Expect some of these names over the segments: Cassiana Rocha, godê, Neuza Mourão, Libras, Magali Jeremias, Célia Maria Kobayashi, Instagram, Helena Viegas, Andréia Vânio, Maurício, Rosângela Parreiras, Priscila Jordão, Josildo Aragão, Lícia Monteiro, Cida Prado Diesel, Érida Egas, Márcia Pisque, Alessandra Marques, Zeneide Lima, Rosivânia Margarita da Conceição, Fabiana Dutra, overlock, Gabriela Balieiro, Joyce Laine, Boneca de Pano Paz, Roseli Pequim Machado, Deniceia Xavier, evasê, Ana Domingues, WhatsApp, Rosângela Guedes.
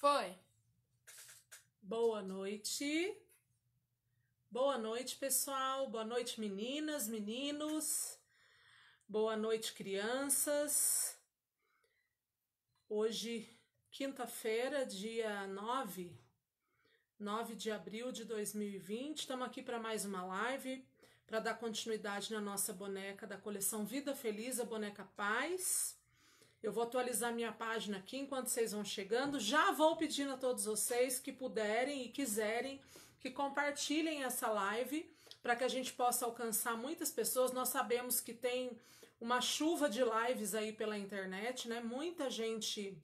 Foi. Boa noite. Boa noite, pessoal. Boa noite, meninas, meninos. Boa noite, crianças. Hoje, quinta-feira, dia 9 de abril de 2020. Estamos aqui para mais uma live, para dar continuidade na nossa boneca da coleção Vida Feliz, a boneca Paz. Eu vou atualizar minha página aqui enquanto vocês vão chegando. Já vou pedindo a todos vocês que puderem e quiserem que compartilhem essa live para que a gente possa alcançar muitas pessoas. Nós sabemos que tem uma chuva de lives aí pela internet, né? Muita gente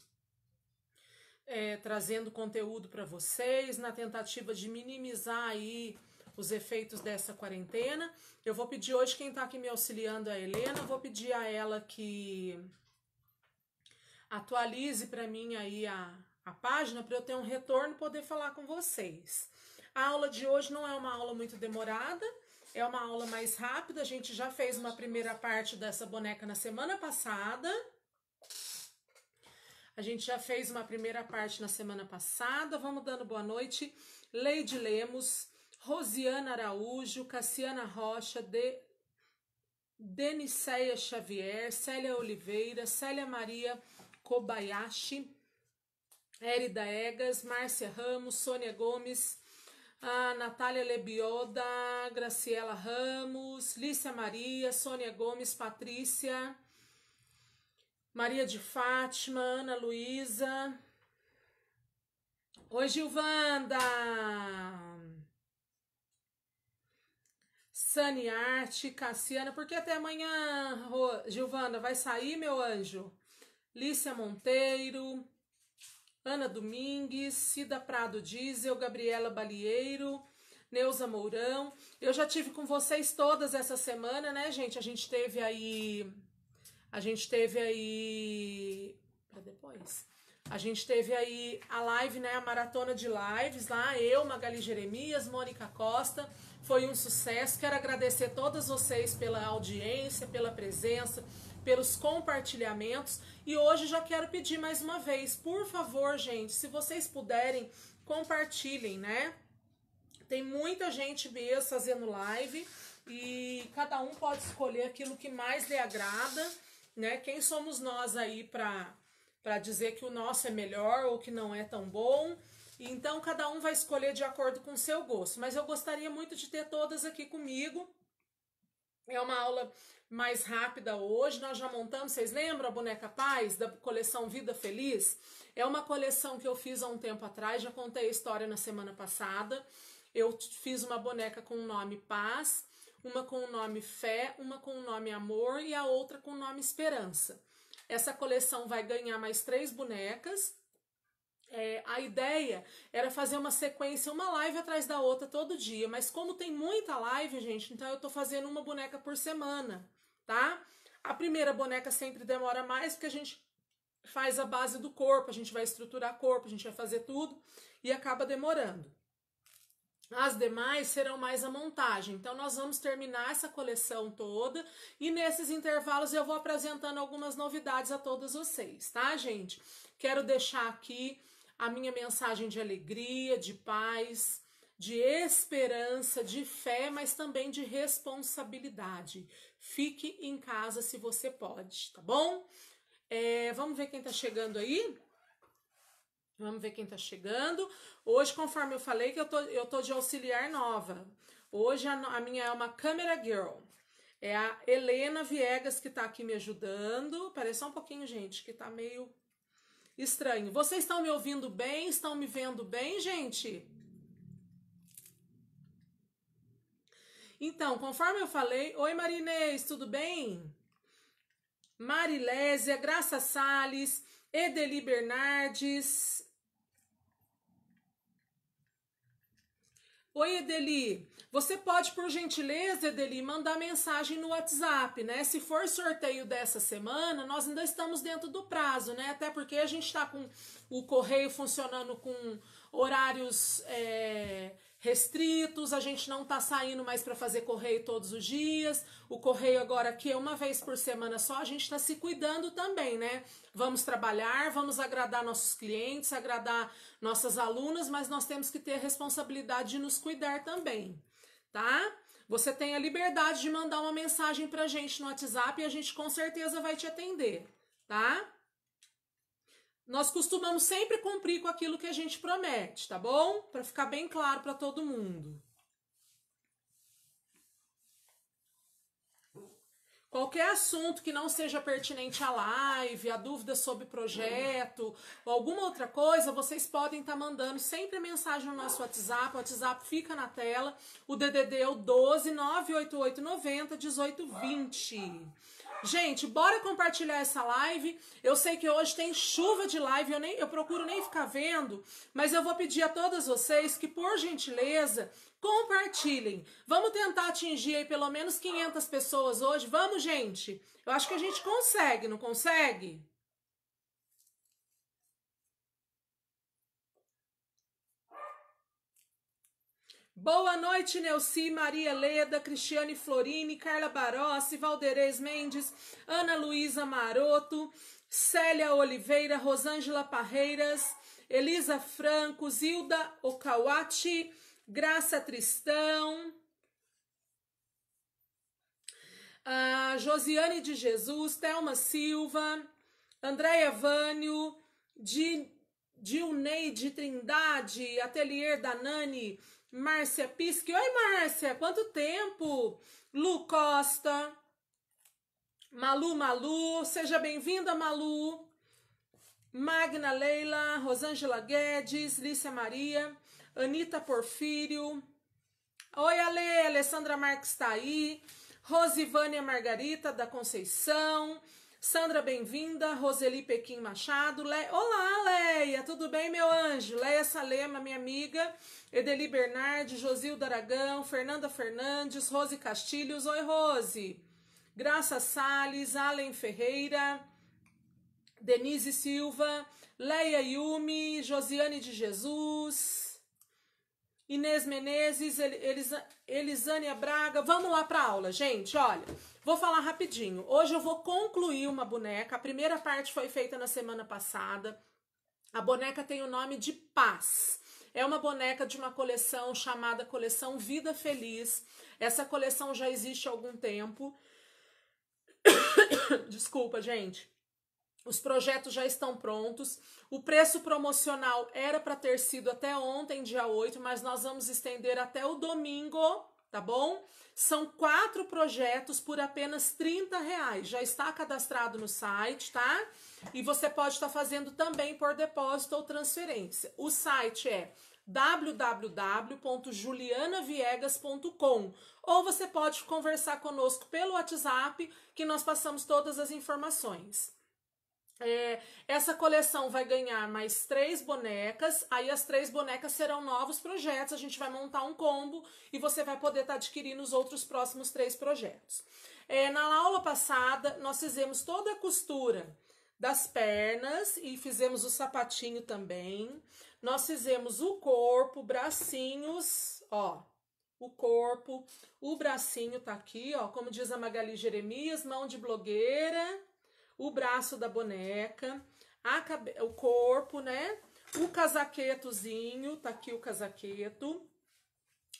trazendo conteúdo para vocês na tentativa de minimizar aí os efeitos dessa quarentena. Eu vou pedir hoje, quem está aqui me auxiliando é a Helena, vou pedir a ela que atualize para mim aí a página, para eu ter um retorno e poder falar com vocês. A aula de hoje não é uma aula muito demorada, é uma aula mais rápida. A gente já fez uma primeira parte dessa boneca na semana passada. Vamos dando boa noite. Leide Lemos, Rosiana Araújo, Cassiana Rocha, Deniceia Xavier, Célia Oliveira, Célia Maria Kobayashi, Érida Egas, Márcia Ramos, Sônia Gomes, a Natália Lebioda, Graciela Ramos, Lícia Maria, Sônia Gomes, Patrícia, Maria de Fátima, Ana Luísa. Oi, Gilvanda! Sani Arte, Cassiana, porque até amanhã, Gilvanda, vai sair, meu anjo? Lícia Monteiro, Ana Domingues, Cida Prado Diesel, Gabriela Balieiro, Neuza Mourão. Eu já tive com vocês todas essa semana, né, gente? A gente teve aí a live, né, a maratona de lives lá, eu, Magali Jeremias, Mônica Costa, foi um sucesso. Quero agradecer a todas vocês pela audiência, pela presença, pelos compartilhamentos. E hoje já quero pedir mais uma vez, por favor, gente, se vocês puderem, compartilhem, né? Tem muita gente mesmo fazendo live e cada um pode escolher aquilo que mais lhe agrada, né? Quem somos nós aí para dizer que o nosso é melhor ou que não é tão bom? Então, cada um vai escolher de acordo com o seu gosto. Mas eu gostaria muito de ter todas aqui comigo. É uma aula mais rápida hoje. Nós já montamos, vocês lembram a boneca Paz, da coleção Vida Feliz? É uma coleção que eu fiz há um tempo atrás, já contei a história na semana passada. Eu fiz uma boneca com o nome Paz, uma com o nome Fé, uma com o nome Amor e a outra com o nome Esperança. Essa coleção vai ganhar mais 3 bonecas. A ideia era fazer uma sequência, uma live atrás da outra todo dia, mas como tem muita live, gente, então eu tô fazendo uma boneca por semana, tá? A primeira boneca sempre demora mais, porque a gente faz a base do corpo, a gente vai estruturar corpo, a gente vai fazer tudo e acaba demorando. As demais serão mais a montagem. Então nós vamos terminar essa coleção toda e nesses intervalos eu vou apresentando algumas novidades a todos vocês, tá, gente? Quero deixar aqui a minha mensagem de alegria, de paz, de esperança, de fé, mas também de responsabilidade. Fique em casa se você pode, tá bom? Vamos ver quem tá chegando aí? Hoje, conforme eu falei, que eu tô de auxiliar nova. Hoje a minha é uma Camera Girl. É a Helena Viegas que tá aqui me ajudando. Peraí só um pouquinho, gente, que tá meio estranho. Vocês estão me ouvindo bem? Estão me vendo bem, gente? Então, conforme eu falei... Oi, Marinês, tudo bem? Marilésia, Graça Salles, Edeli Bernardes... Oi, Edeli, você pode, por gentileza, Edeli, mandar mensagem no WhatsApp, né? Se for sorteio dessa semana, nós ainda estamos dentro do prazo, né? Até porque a gente tá com o correio funcionando com horários restritos, a gente não tá saindo mais para fazer correio todos os dias, o correio agora aqui é uma vez por semana só, a gente tá se cuidando também, né? Vamos trabalhar, vamos agradar nossos clientes, agradar nossas alunas, mas nós temos que ter a responsabilidade de nos cuidar também, tá? Você tem a liberdade de mandar uma mensagem pra gente no WhatsApp e a gente com certeza vai te atender, tá? Nós costumamos sempre cumprir com aquilo que a gente promete, tá bom? Para ficar bem claro para todo mundo. Qualquer assunto que não seja pertinente à live, a dúvida sobre projeto ou alguma outra coisa, vocês podem estar mandando sempre a mensagem no nosso WhatsApp. O WhatsApp fica na tela. O DDD é o 12988901820. Gente, bora compartilhar essa live. Eu sei que hoje tem chuva de live, eu procuro nem ficar vendo, mas eu vou pedir a todas vocês que, por gentileza, compartilhem. Vamos tentar atingir aí pelo menos 500 pessoas hoje. Vamos, gente? Eu acho que a gente consegue, não consegue? Boa noite, Neuci, Maria Leda, Cristiane Florini, Carla Barossi, Valderez Mendes, Ana Luísa Maroto, Célia Oliveira, Rosângela Parreiras, Elisa Franco, Zilda Okawachi, Graça Tristão, Josiane de Jesus, Thelma Silva, Andréia Vânio, Dilneide Trindade, Atelier da Nani, Márcia Pisque. Oi, Márcia, quanto tempo? Lu Costa, Malu, seja bem-vinda, Malu. Magna Leila, Rosângela Guedes, Lícia Maria, Anitta Porfírio. Oi, Ale, Alessandra Marques está aí. Rosivânia Margarita da Conceição. Sandra, bem-vinda. Roseli Pequim Machado. Olá, Leia, tudo bem, meu anjo? Leia Salema, minha amiga. Edeli Bernardi, Josildo Aragão, Fernanda Fernandes, Rose Castilhos. Oi, Rose. Graça Salles, Alen Ferreira, Denise Silva, Leia Yumi, Josiane de Jesus, Inês Menezes, Elisânia Braga. Vamos lá para a aula, gente. Olha, vou falar rapidinho. Hoje eu vou concluir uma boneca. A primeira parte foi feita na semana passada. A boneca tem o nome de Paz. É uma boneca de uma coleção chamada Coleção Vida Feliz. Essa coleção já existe há algum tempo. Desculpa, gente. Os projetos já estão prontos. O preço promocional era para ter sido até ontem, dia 8, mas nós vamos estender até o domingo, tá bom? São 4 projetos por apenas R$30. Já está cadastrado no site, tá? E você pode estar fazendo também por depósito ou transferência. O site é www.julianaviegas.com ou você pode conversar conosco pelo WhatsApp, que nós passamos todas as informações. Essa coleção vai ganhar mais 3 bonecas, aí as 3 bonecas serão novos projetos, a gente vai montar um combo e você vai poder estar adquirindo os outros próximos 3 projetos. Na aula passada, nós fizemos toda a costura das pernas e fizemos o sapatinho também, nós fizemos o corpo, bracinhos, ó. O corpo, o bracinho tá aqui, ó, como diz a Magali Jeremias, mão de blogueira. O braço da boneca, o corpo, né? O casaquetozinho, tá aqui o casaqueto.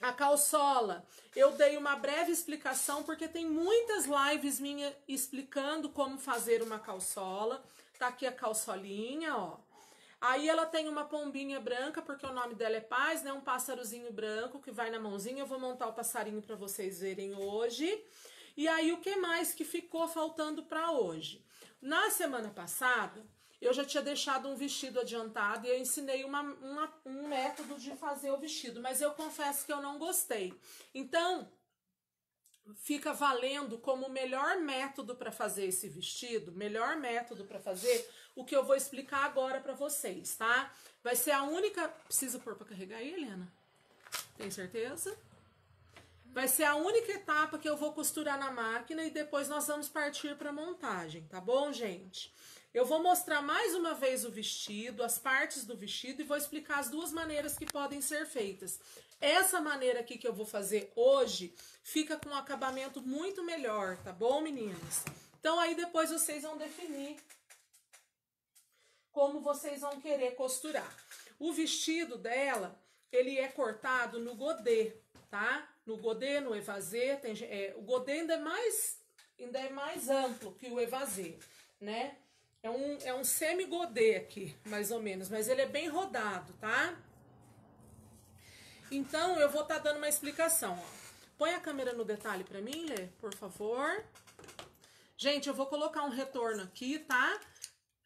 A calçola, eu dei uma breve explicação, porque tem muitas lives minhas explicando como fazer uma calçola. Tá aqui a calçolinha, ó. Aí ela tem uma pombinha branca, porque o nome dela é Paz, né? Um passarozinho branco que vai na mãozinha. Eu vou montar o passarinho pra vocês verem hoje. E aí, o que mais que ficou faltando pra hoje? Na semana passada, eu já tinha deixado um vestido adiantado e eu ensinei um método de fazer o vestido, mas eu confesso que eu não gostei. Então, fica valendo como o melhor método para fazer esse vestido, melhor método para fazer o que eu vou explicar agora para vocês, tá? Vai ser a única... Precisa pôr para carregar aí, Helena? Tem certeza? Vai ser a única etapa que eu vou costurar na máquina e depois nós vamos partir para montagem, tá bom, gente? Eu vou mostrar mais uma vez o vestido, as partes do vestido, e vou explicar as duas maneiras que podem ser feitas. Essa maneira aqui que eu vou fazer hoje fica com um acabamento muito melhor, tá bom, meninas? Então aí depois vocês vão definir como vocês vão querer costurar. O vestido dela, ele é cortado no godê, tá? No godê, no evasê, o godê ainda é mais amplo que o evasê, né? É um semi-godê aqui, mais ou menos, mas ele é bem rodado, tá? Então, eu vou estar dando uma explicação, ó. Põe a câmera no detalhe pra mim, Lê, por favor. Gente, eu vou colocar um retorno aqui, tá?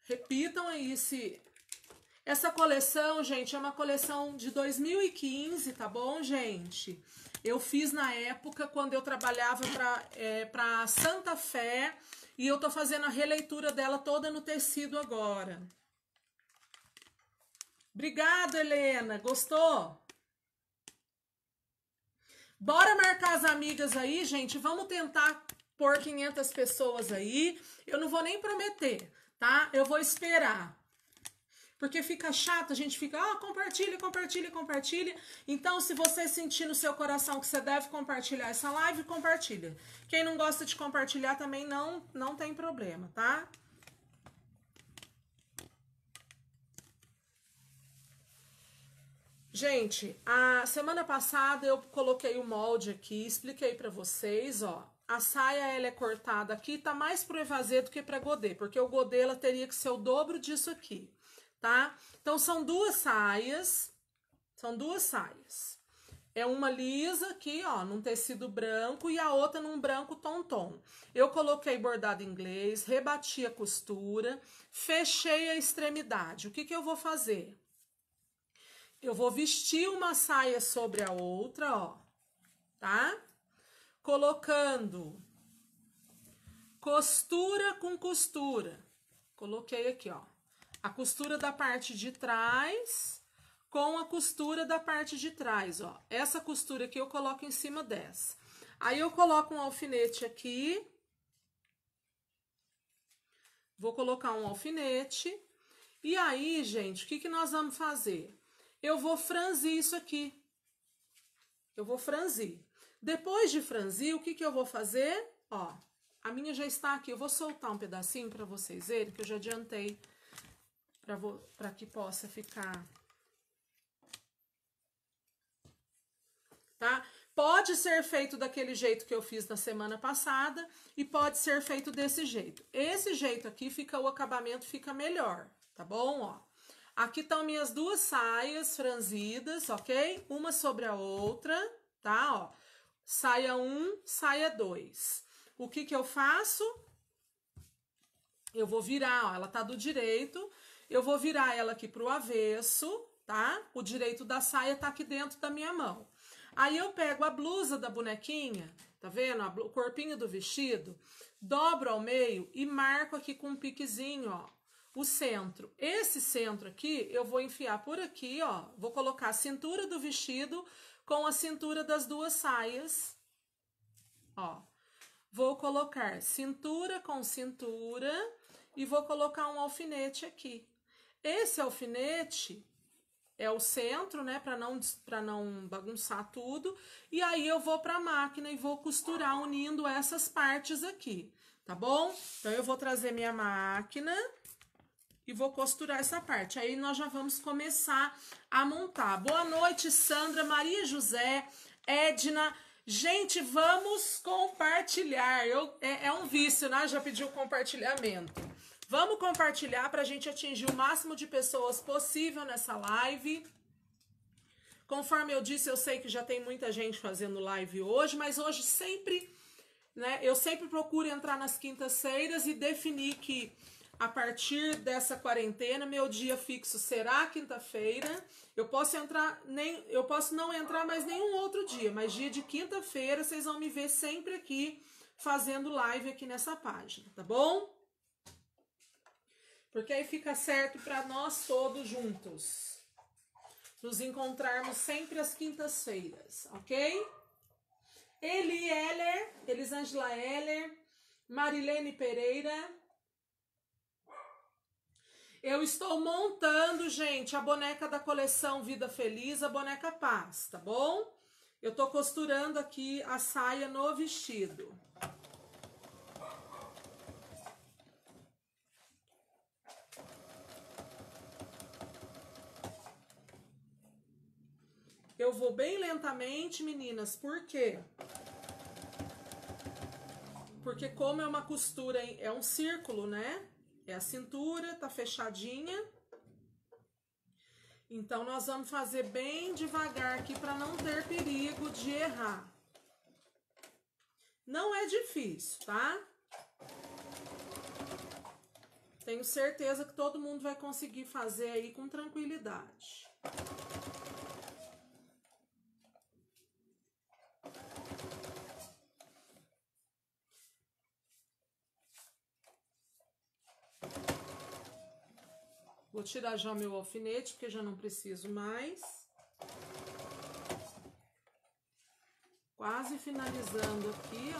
Repitam aí se... Essa coleção, gente, é uma coleção de 2015, tá bom, gente? Eu fiz na época, quando eu trabalhava pra Santa Fé... E eu tô fazendo a releitura dela toda no tecido agora. Obrigada, Helena. Gostou? Bora marcar as amigas aí, gente. Vamos tentar pôr 500 pessoas aí. Eu não vou nem prometer, tá? Eu vou esperar. Porque fica chato, a gente fica, ó, compartilha, compartilha, compartilha. Então, se você sentir no seu coração que você deve compartilhar essa live, compartilha. Quem não gosta de compartilhar também não tem problema, tá? Gente, a semana passada eu coloquei o molde aqui, expliquei pra vocês, ó. A saia, ela é cortada aqui, tá mais pro evasê do que pra godê, porque o godê, ela teria que ser o dobro disso aqui. Tá? Então, são duas saias. É uma lisa aqui, ó, num tecido branco e a outra num branco tom-tom. Eu coloquei bordado inglês, rebati a costura, fechei a extremidade. O que que eu vou fazer? Eu vou vestir uma saia sobre a outra, ó, tá? Colocando costura com costura. Coloquei aqui, ó. A costura da parte de trás com a costura da parte de trás, ó. Essa costura aqui eu coloco em cima dessa. Aí eu coloco um alfinete aqui. Vou colocar um alfinete. E aí, gente, o que que nós vamos fazer? Eu vou franzir isso aqui. Eu vou franzir. Depois de franzir, o que que eu vou fazer? Ó, a minha já está aqui. Eu vou soltar um pedacinho para vocês verem, que eu já adiantei. Para que possa ficar, tá? Pode ser feito daquele jeito que eu fiz na semana passada e pode ser feito desse jeito. Esse jeito aqui fica, o acabamento fica melhor, tá bom? Ó, aqui estão minhas duas saias franzidas, ok? Uma sobre a outra, tá? Ó, saia 1, saia 2. O que que eu faço? Eu vou virar, ó, ela tá do direito. Eu vou virar ela aqui pro avesso, tá? O direito da saia tá aqui dentro da minha mão. Aí eu pego a blusa da bonequinha, tá vendo? O corpinho do vestido, dobro ao meio e marco aqui com um piquezinho, ó, o centro. Esse centro aqui eu vou enfiar por aqui, ó. Vou colocar a cintura do vestido com a cintura das duas saias, ó. Vou colocar cintura com cintura e vou colocar um alfinete aqui. Esse alfinete é o centro, né, para não bagunçar tudo. E aí eu vou para a máquina e vou costurar unindo essas partes aqui, tá bom? Então eu vou trazer minha máquina e vou costurar essa parte. Aí nós já vamos começar a montar. Boa noite, Sandra, Maria José, Edna. Gente, vamos compartilhar. É um vício, né? Já pediu compartilhamento. Vamos compartilhar para a gente atingir o máximo de pessoas possível nessa live. Conforme eu disse, eu sei que já tem muita gente fazendo live hoje, mas hoje sempre, né? Eu sempre procuro entrar nas quintas-feiras e definir que a partir dessa quarentena, meu dia fixo será quinta-feira. Eu posso não entrar mais nenhum outro dia, mas dia de quinta-feira vocês vão me ver sempre aqui fazendo live aqui nessa página, tá bom? Porque aí fica certo para nós todos juntos nos encontrarmos sempre às quintas-feiras, ok? Eli Heller, Elisângela Heller, Marilene Pereira, Eu estou montando, gente, a boneca da coleção Vida Feliz, a boneca Paz, tá bom? Eu tô costurando aqui a saia no vestido. Eu vou bem lentamente, meninas, por quê? Porque como é uma costura, é um círculo, né? É a cintura, tá fechadinha. Então, nós vamos fazer bem devagar aqui para não ter perigo de errar. Não é difícil, tá? Tenho certeza que todo mundo vai conseguir fazer aí com tranquilidade. Vou tirar já meu alfinete, porque já não preciso mais. Quase finalizando aqui,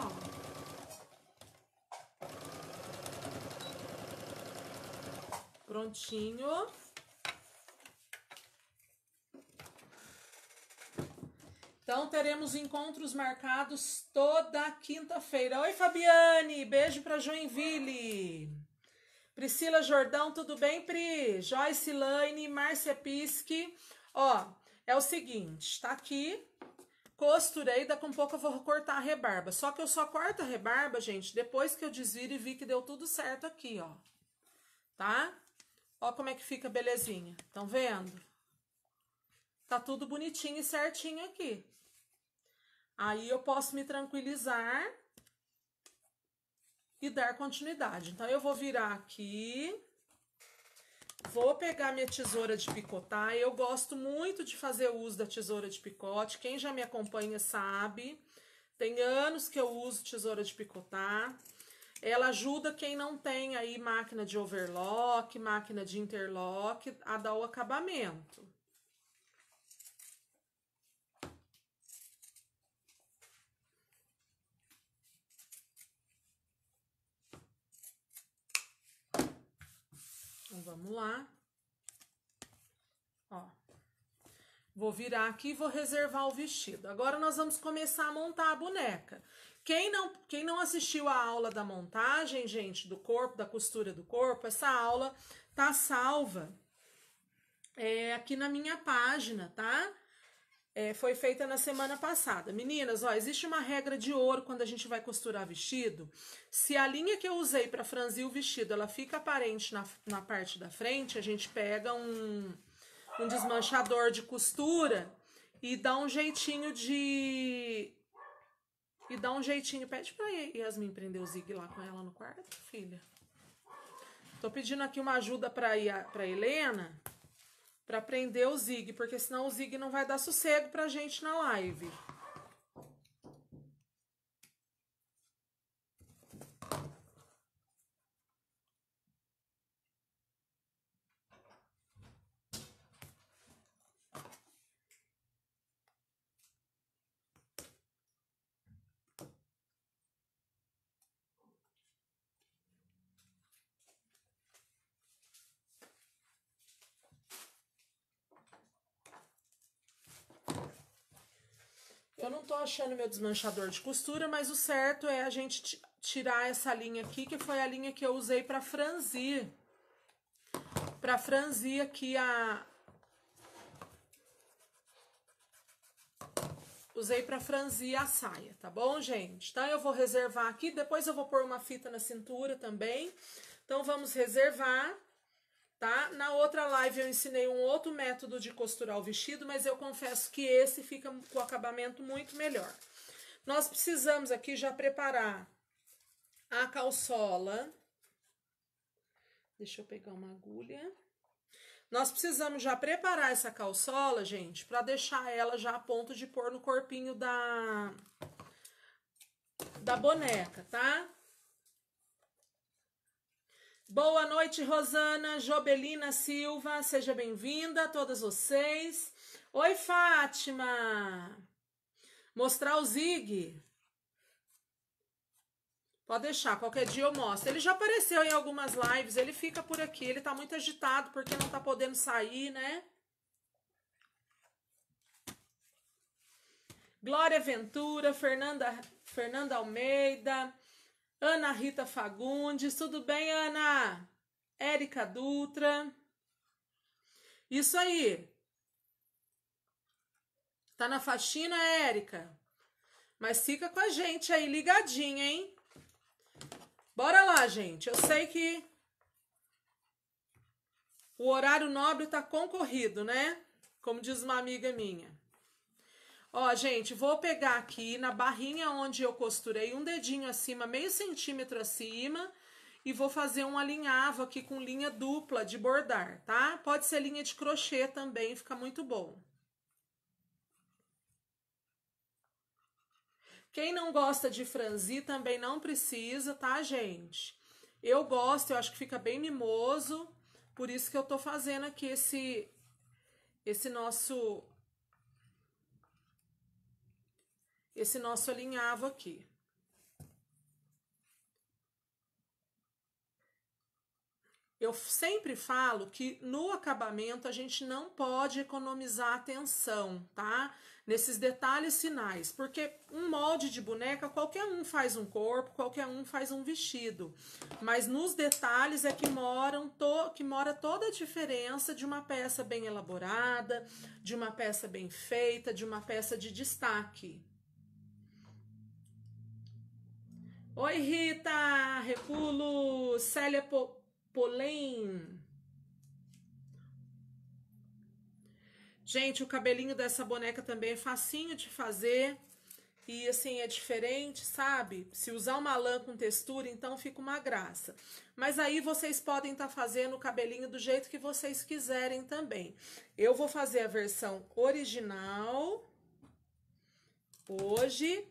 ó. Prontinho. Então, teremos encontros marcados toda quinta-feira. Oi, Fabiane! Beijo pra Joinville! Priscila Jordão, tudo bem, Pri? Joyce Laine, Márcia Pisque. Ó, é o seguinte, tá aqui, costurei, daqui a um pouco eu vou cortar a rebarba. Só que eu só corto a rebarba, gente, depois que eu desviro e vi que deu tudo certo aqui, ó. Tá? Ó como é que fica a belezinha. Estão vendo? Tá tudo bonitinho e certinho aqui. Aí eu posso me tranquilizar e dar continuidade. Então, eu vou virar aqui, vou pegar minha tesoura de picotar. Eu gosto muito de fazer uso da tesoura de picote. Quem já me acompanha sabe, tem anos que eu uso tesoura de picotar. Ela ajuda quem não tem aí máquina de overlock, máquina de interlock, a dar o acabamento. Então, vamos lá. Ó. Vou virar aqui e vou reservar o vestido. Agora, nós vamos começar a montar a boneca. Quem não assistiu a aula da montagem, gente, do corpo, da costura do corpo, essa aula tá salva aqui na minha página, tá? Foi feita na semana passada. Meninas, ó, existe uma regra de ouro quando a gente vai costurar vestido. Se a linha que eu usei para franzir o vestido, ela fica aparente na parte da frente, a gente pega um desmanchador de costura e dá um jeitinho de... E dá um jeitinho... Pede pra Yasmin prender o Zig lá com ela no quarto, filha. Tô pedindo aqui uma ajuda pra Helena... Pra prender o Zig, porque senão o Zig não vai dar sossego pra gente na live. Eu não tô achando meu desmanchador de costura, mas o certo é a gente tirar essa linha aqui, que foi a linha que eu usei pra franzir. Pra franzir aqui a... Usei pra franzir a saia, tá bom, gente? Então, eu vou reservar aqui, depois eu vou pôr uma fita na cintura também. Então, vamos reservar, tá? Na outra live eu ensinei um outro método de costurar o vestido, mas eu confesso que esse fica com o acabamento muito melhor. Nós precisamos aqui já preparar a calçola. Deixa eu pegar uma agulha. Nós precisamos já preparar essa calçola, gente, pra deixar ela já a ponto de pôr no corpinho da boneca, tá? Boa noite, Rosana, Jobelina Silva, seja bem-vinda a todas vocês. Oi, Fátima. Mostrar o Zig. Pode deixar, qualquer dia eu mostro. Ele já apareceu em algumas lives, ele fica por aqui. Ele tá muito agitado porque não tá podendo sair, né? Glória Ventura, Fernanda Almeida, Ana Rita Fagundes. Tudo bem, Ana? Érica Dutra. Isso aí. Tá na faxina, Érica? Mas fica com a gente aí, ligadinha, hein? Bora lá, gente. Eu sei que o horário nobre tá concorrido, né? Como diz uma amiga minha. Ó, gente, vou pegar aqui na barrinha onde eu costurei um dedinho acima, meio centímetro acima, e vou fazer um alinhavo aqui com linha dupla de bordar, tá? Pode ser linha de crochê também, fica muito bom. Quem não gosta de franzir também não precisa, tá, gente? Eu gosto, eu acho que fica bem mimoso, por isso que eu tô fazendo aqui esse nosso alinhavo aqui. Eu sempre falo que no acabamento a gente não pode economizar atenção, tá? Nesses detalhes finais, porque um molde de boneca, qualquer um faz um corpo, qualquer um faz um vestido. Mas nos detalhes é que mora toda a diferença de uma peça bem elaborada, de uma peça bem feita, de uma peça de destaque. Oi, Rita, Repulo, Célia Polém. Gente, o cabelinho dessa boneca também é facinho de fazer e, assim, é diferente, sabe? Se usar uma lã com textura, então fica uma graça. Mas aí vocês podem estar fazendo o cabelinho do jeito que vocês quiserem também. Eu vou fazer a versão original hoje.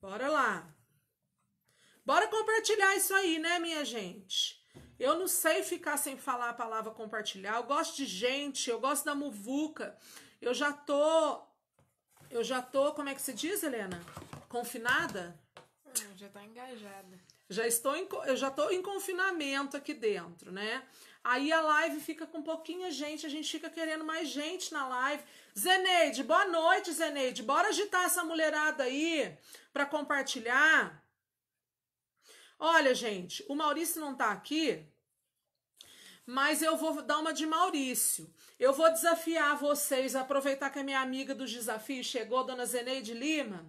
Bora lá. Bora compartilhar isso aí, né, minha gente? Eu não sei ficar sem falar a palavra compartilhar. Eu gosto de gente, eu gosto da muvuca. Eu já tô, como é que se diz, Helena? Confinada? Já tá engajada. Eu já tô em confinamento aqui dentro, né? Aí a live fica com pouquinha gente, a gente fica querendo mais gente na live. Zeneide, boa noite, Zeneide. Bora agitar essa mulherada aí para compartilhar. Olha, gente, o Maurício não tá aqui, mas eu vou dar uma de Maurício. Eu vou desafiar vocês, aproveitar que a minha amiga dos desafios chegou, dona Zeneide Lima.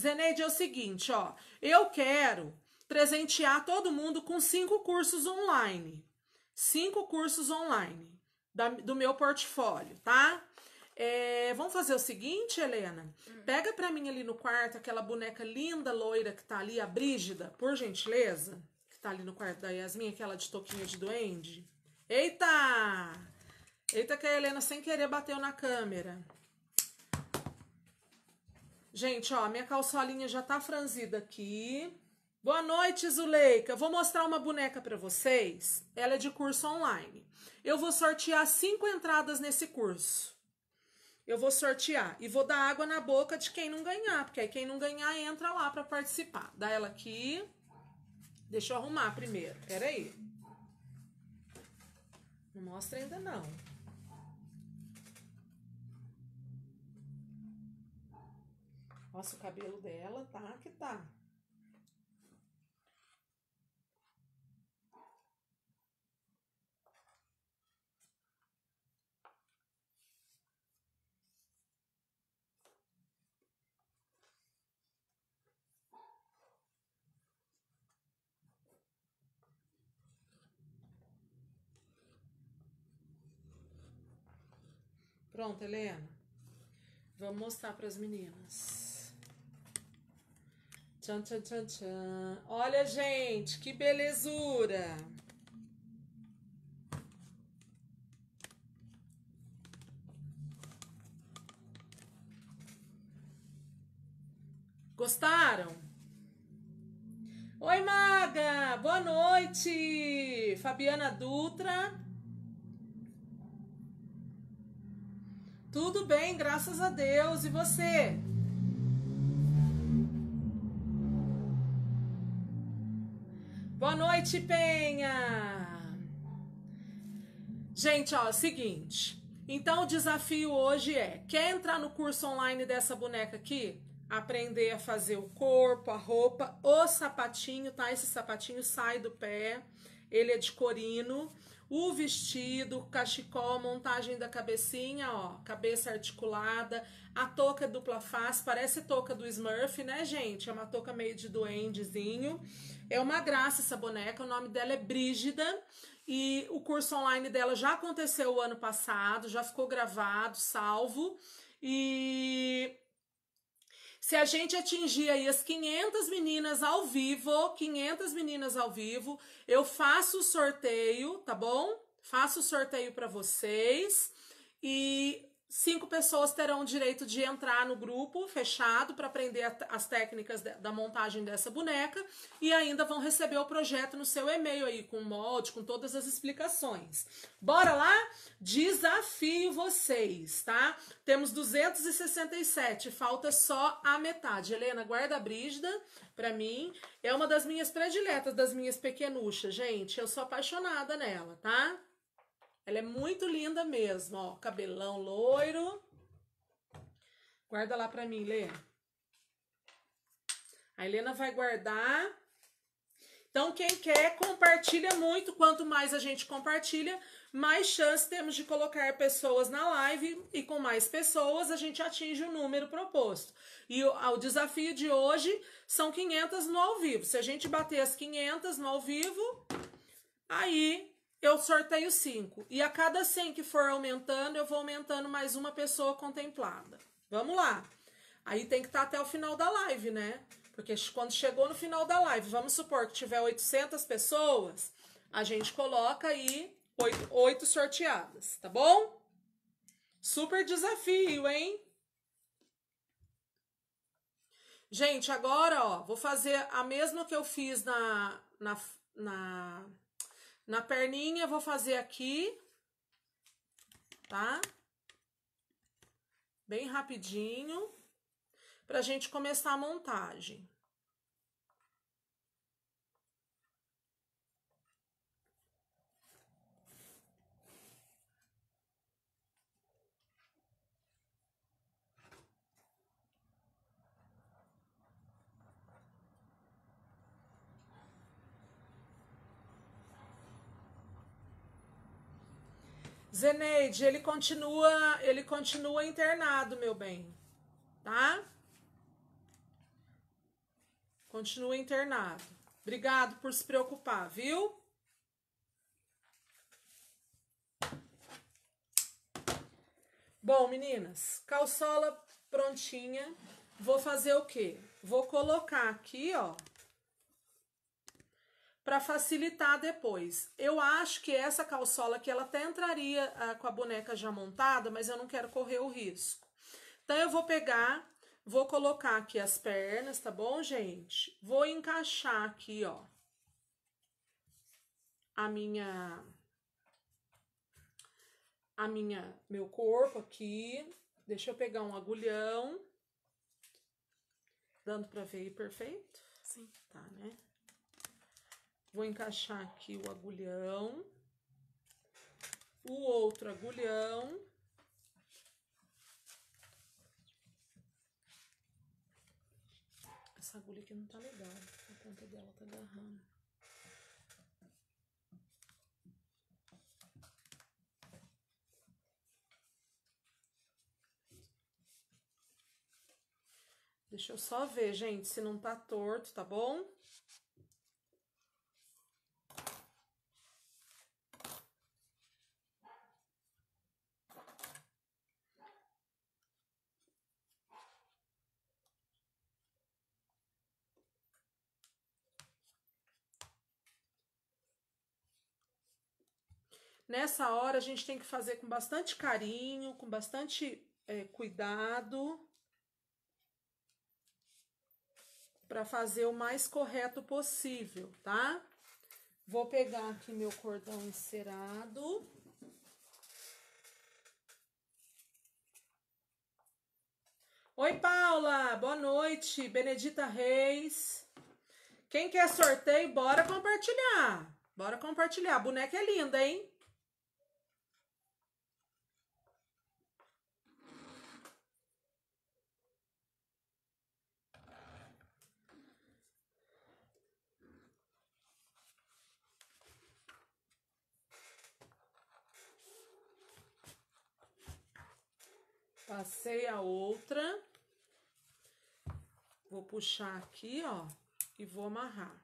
Zeneide, é o seguinte, ó. Eu quero presentear todo mundo com 5 cursos online. 5 cursos online do meu portfólio, tá? Vamos fazer o seguinte, Helena. Pega pra mim ali no quarto aquela boneca linda, loira, que tá ali, a Brígida, por gentileza. Que tá ali no quarto da Yasmin, aquela de toquinha de duende. Eita! Eita que a Helena, sem querer, bateu na câmera. Gente, ó, minha calçolinha já tá franzida aqui. Boa noite, Zuleika. Eu vou mostrar uma boneca para vocês. Ela é de curso online. Eu vou sortear 5 entradas nesse curso. Eu vou sortear e vou dar água na boca de quem não ganhar, porque aí quem não ganhar entra lá para participar. Dá ela aqui. Deixa eu arrumar primeiro. Pera aí. Não mostra ainda não. Nossa, o cabelo dela tá que tá. Pronto, Helena. Vamos mostrar para as meninas. Tchan, tchan, tchan, tchan. Olha, gente, que belezura. Gostaram? Oi, Maga. Boa noite. Fabiana Dutra. Tudo bem, graças a Deus. E você? noite, Penha! Gente, ó, é o seguinte. Então, o desafio hoje é, quer entrar no curso online dessa boneca aqui? Aprender a fazer o corpo, a roupa, o sapatinho, tá? Esse sapatinho sai do pé, ele é de corino. O vestido, cachecol, montagem da cabecinha, ó, cabeça articulada, a touca dupla face, parece touca do Smurf, né, gente? É uma touca meio de duendezinho. É uma graça essa boneca, o nome dela é Brígida e o curso online dela já aconteceu o ano passado, já ficou gravado, salvo. E se a gente atingir aí as 500 meninas ao vivo, 500 meninas ao vivo, eu faço o sorteio, tá bom? Faço o sorteio para vocês e 5 pessoas terão o direito de entrar no grupo fechado para aprender as técnicas da montagem dessa boneca e ainda vão receber o projeto no seu e-mail aí, com molde, com todas as explicações. Bora lá? Desafio vocês, tá? Temos 267, falta só a metade. Helena, guarda a Brígida pra mim. É uma das minhas prediletas, das minhas pequenuchas, gente. Eu sou apaixonada nela, tá? Ela é muito linda mesmo, ó. Cabelão loiro. Guarda lá pra mim, Lê. A Helena vai guardar. Então, quem quer, compartilha muito. Quanto mais a gente compartilha, mais chance temos de colocar pessoas na live e com mais pessoas a gente atinge o número proposto. E o desafio de hoje são 500 no ao vivo. Se a gente bater as 500 no ao vivo, aí eu sorteio 5. E a cada 100 que for aumentando, eu vou aumentando mais uma pessoa contemplada. Vamos lá. Aí tem que estar até o final da live, né? Porque quando chegou no final da live, vamos supor que tiver 800 pessoas, a gente coloca aí 8 sorteadas, tá bom? Super desafio, hein? Gente, agora, ó, vou fazer a mesma que eu fiz na perninha, vou fazer aqui, tá? Bem rapidinho, pra gente começar a montagem. Zeneide, ele continua internado, meu bem, tá? Continua internado. Obrigado por se preocupar, viu? Bom, meninas, calçola prontinha. Vou fazer o quê? Vou colocar aqui, ó, para facilitar depois. Eu acho que essa calçola aqui, ela até entraria com a boneca já montada, mas eu não quero correr o risco. Então, eu vou pegar, vou colocar aqui as pernas, tá bom, gente? Vou encaixar aqui, ó, meu corpo aqui. Deixa eu pegar um agulhão. Dando pra ver aí, perfeito? Sim. Tá, né? Vou encaixar aqui o agulhão, o outro agulhão. Essa agulha aqui não tá legal, a ponta dela tá agarrando. Deixa eu só ver, gente, se não tá torto, tá bom? Nessa hora, a gente tem que fazer com bastante carinho, com bastante cuidado, para fazer o mais correto possível, tá? Vou pegar aqui meu cordão encerado. Oi, Paula! Boa noite! Benedita Reis. Quem quer sorteio, bora compartilhar. Bora compartilhar. A boneca é linda, hein? Passei a outra. Vou puxar aqui, ó, e vou amarrar.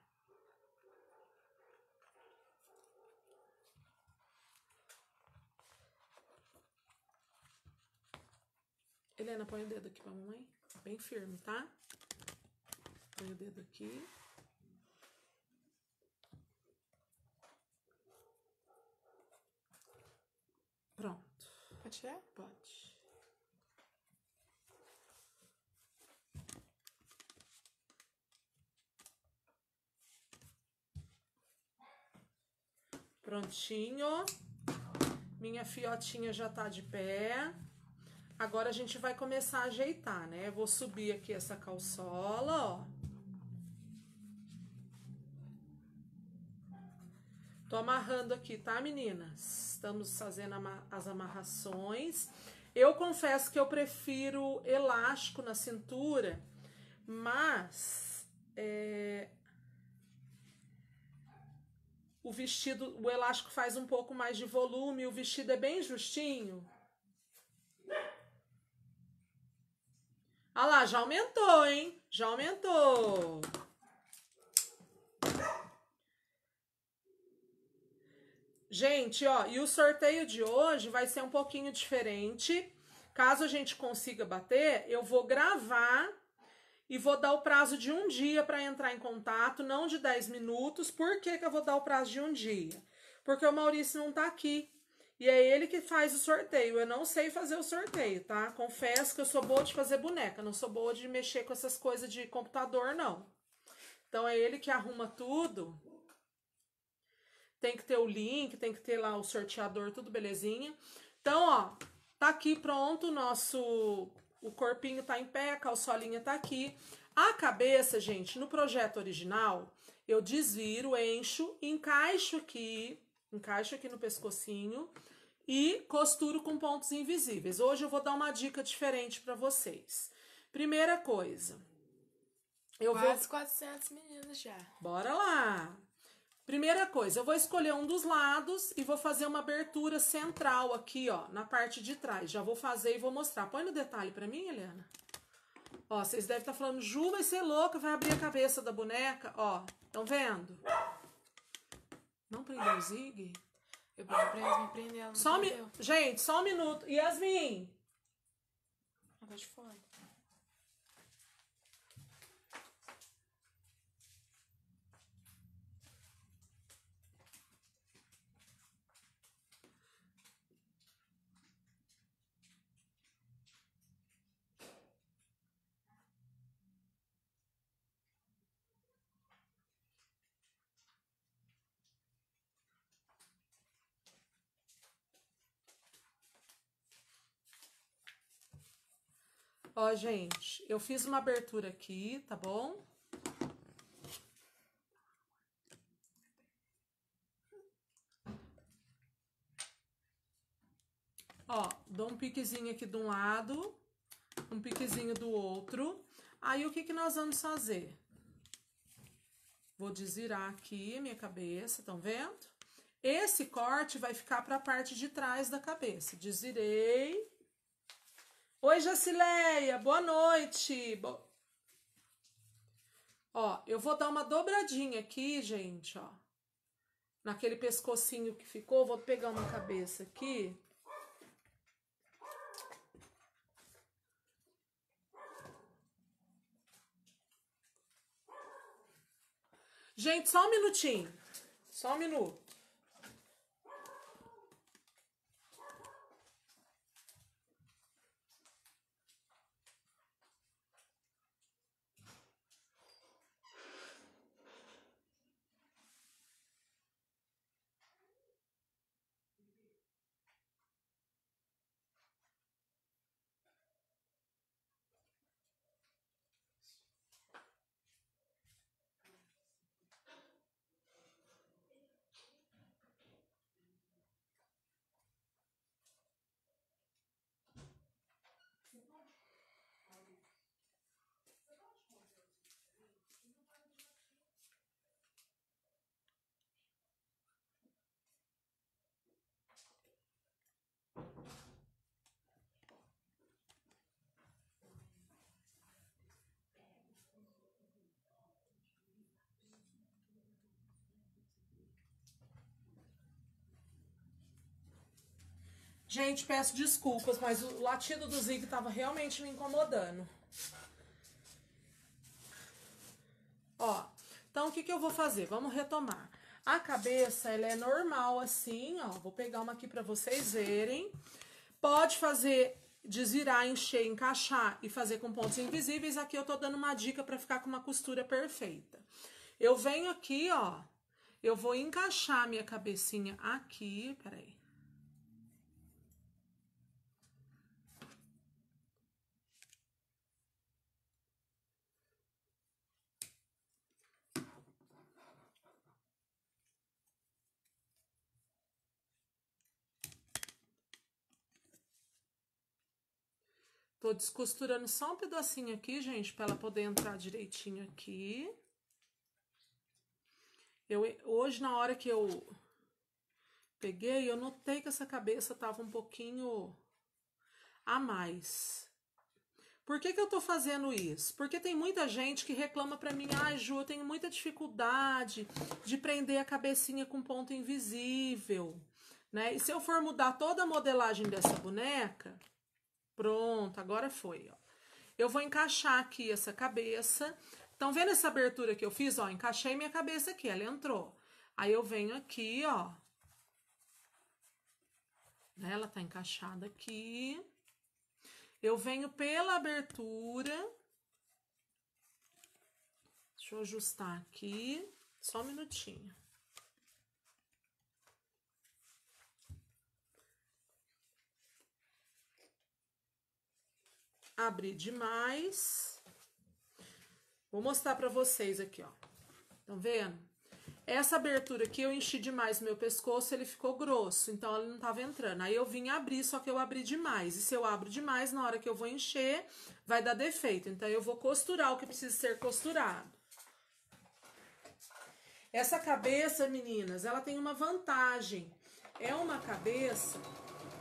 Helena, põe o dedo aqui pra mamãe. Bem firme, tá? Põe o dedo aqui. Pronto. Pode tirar? Pode. Prontinho, minha fiotinha já tá de pé, agora a gente vai começar a ajeitar, né? Eu vou subir aqui essa calçola, ó. Tô amarrando aqui, tá, meninas? Estamos fazendo as amarrações. Eu confesso que eu prefiro elástico na cintura, mas... O vestido, o elástico faz um pouco mais de volume, o vestido é bem justinho. Ah lá, já aumentou, hein? Já aumentou. Gente, ó, e o sorteio de hoje vai ser um pouquinho diferente. Caso a gente consiga bater, eu vou gravar... E vou dar o prazo de um dia para entrar em contato, não de 10 minutos. Por que que eu vou dar o prazo de um dia? Porque o Maurício não tá aqui. E é ele que faz o sorteio. Eu não sei fazer o sorteio, tá? Confesso que eu sou boa de fazer boneca. Não sou boa de mexer com essas coisas de computador, não. Então, é ele que arruma tudo. Tem que ter o link, tem que ter lá o sorteador, tudo belezinha. Então, ó, tá aqui pronto o nosso... O corpinho tá em pé, a calçolinha tá aqui. A cabeça, gente, no projeto original, eu desviro, encho, encaixo aqui no pescocinho e costuro com pontos invisíveis. Hoje eu vou dar uma dica diferente pra vocês. Primeira coisa. Eu quase vou... 400 meninas já. Bora lá! Primeira coisa, eu vou escolher um dos lados e vou fazer uma abertura central aqui, ó, na parte de trás. Já vou fazer e vou mostrar. Põe no detalhe pra mim, Helena. Ó, vocês devem estar falando, Ju vai ser louca, vai abrir a cabeça da boneca, ó. Estão vendo? Não prendeu o Zig? Eu prendeu, ela não prendeu. Gente, só um minuto. Yasmin! Agora de fora. Ó, gente, eu fiz uma abertura aqui, tá bom? Ó, dou um piquezinho aqui de um lado, um piquezinho do outro. Aí, o que que nós vamos fazer? Vou desvirar aqui a minha cabeça, estão vendo? Esse corte vai ficar pra parte de trás da cabeça. Desvirei. Oi, Jacileia, boa noite. Ó, eu vou dar uma dobradinha aqui, gente, ó. Naquele pescocinho que ficou, vou pegar uma cabeça aqui. Gente, só um minutinho. Só um minuto. Gente, peço desculpas, mas o latido do Zig tava realmente me incomodando. Ó, então o que que eu vou fazer? Vamos retomar. A cabeça, ela é normal assim, ó. Vou pegar uma aqui pra vocês verem. Pode fazer desvirar, encher, encaixar e fazer com pontos invisíveis. Aqui eu tô dando uma dica pra ficar com uma costura perfeita. Eu venho aqui, ó. Eu vou encaixar minha cabecinha aqui, peraí. Tô descosturando só um pedacinho aqui, gente, pra ela poder entrar direitinho aqui. Eu, hoje, na hora que eu peguei, eu notei que essa cabeça tava um pouquinho a mais. Por que que eu tô fazendo isso? Porque tem muita gente que reclama pra mim, ah, Ju, eu tenho muita dificuldade de prender a cabecinha com ponto invisível, né? E se eu for mudar toda a modelagem dessa boneca... Pronto, agora foi, ó. Eu vou encaixar aqui essa cabeça. Estão vendo essa abertura que eu fiz, ó? Encaixei minha cabeça aqui, ela entrou. Aí eu venho aqui, ó. Ela tá encaixada aqui. Eu venho pela abertura. Deixa eu ajustar aqui. Só um minutinho. Abrir demais. Vou mostrar pra vocês aqui, ó. Estão vendo? Essa abertura aqui eu enchi demais meu pescoço, ele ficou grosso, então ele não tava entrando. Aí eu vim abrir, só que eu abri demais. E se eu abro demais, na hora que eu vou encher, vai dar defeito. Então eu vou costurar o que precisa ser costurado. Essa cabeça, meninas, ela tem uma vantagem. É uma cabeça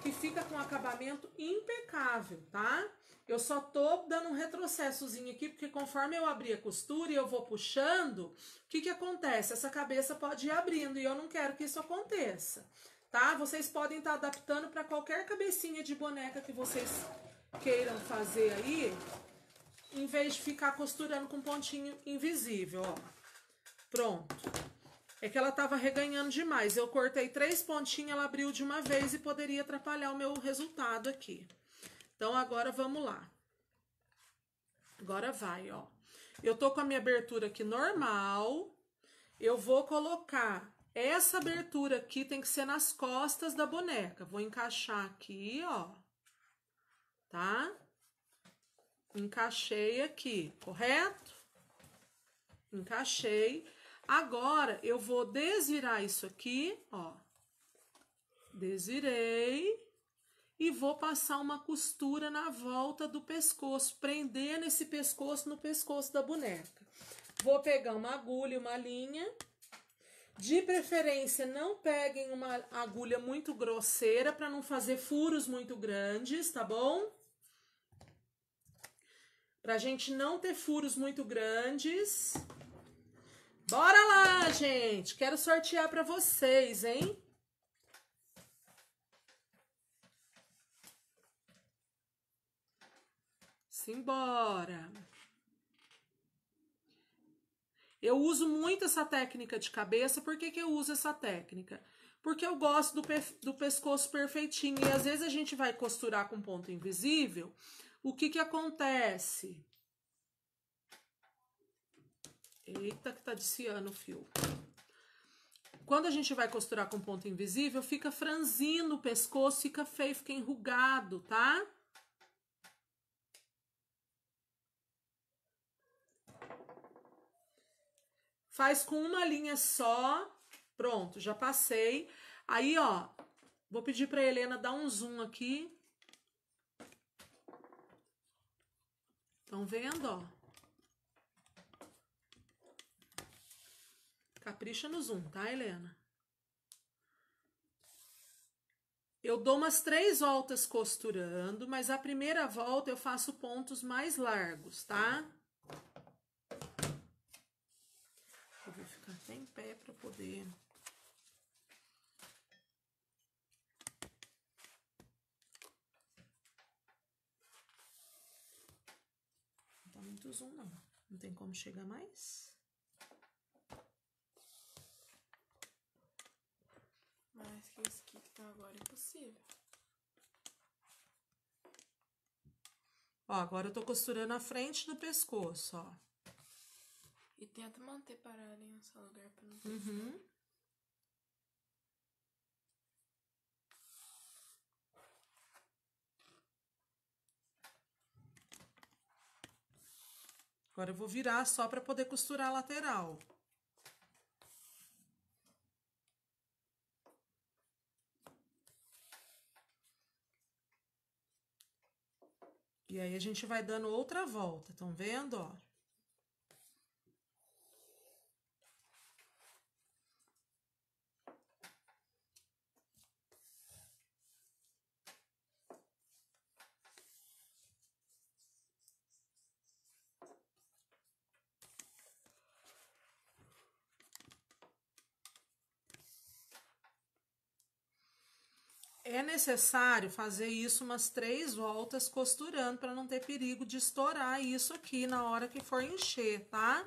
que fica com acabamento impecável, tá? Eu só tô dando um retrocessozinho aqui, porque conforme eu abrir a costura e eu vou puxando, o que que acontece? Essa cabeça pode ir abrindo e eu não quero que isso aconteça, tá? Vocês podem estar adaptando para qualquer cabecinha de boneca que vocês queiram fazer aí, em vez de ficar costurando com pontinho invisível, ó. Pronto. É que ela tava reganhando demais. Eu cortei 3 pontinhos, ela abriu de uma vez e poderia atrapalhar o meu resultado aqui. Então, agora vamos lá. Agora vai, ó. Eu tô com a minha abertura aqui normal. Eu vou colocar essa abertura aqui, tem que ser nas costas da boneca. Vou encaixar aqui, ó. Tá? Encaixei aqui, correto? Encaixei. Agora, eu vou desvirar isso aqui, ó. Desvirei. E vou passar uma costura na volta do pescoço, prendendo esse pescoço no pescoço da boneca. Vou pegar uma agulha e uma linha. De preferência, não peguem uma agulha muito grosseira para não fazer furos muito grandes, tá bom? Pra gente não ter furos muito grandes. Bora lá, gente! Quero sortear para vocês, hein? Embora. Eu uso muito essa técnica de cabeça. Por que que eu uso essa técnica? Porque eu gosto do pescoço perfeitinho. E às vezes a gente vai costurar com ponto invisível. O que que acontece? Eita, que tá desfiando o fio. Quando a gente vai costurar com ponto invisível, fica franzindo o pescoço, fica feio, fica enrugado, tá? Faz com uma linha só, pronto, já passei. Aí, ó, vou pedir pra Helena dar um zoom aqui. Estão vendo, ó? Capricha no zoom, tá, Helena? Eu dou umas 3 voltas costurando, mas a primeira volta eu faço pontos mais largos, tá? Vou ficar até em pé para poder muito zoom, não. Não tem como chegar mais. Mas que isso aqui que tá agora é possível. Ó, agora eu tô costurando a frente do pescoço, ó. E tenta manter parado em um só lugar pra não ter. Uhum. Agora eu vou virar só para poder costurar a lateral. E aí a gente vai dando outra volta, estão vendo, ó? É necessário fazer isso umas 3 voltas costurando para não ter perigo de estourar isso aqui na hora que for encher, tá?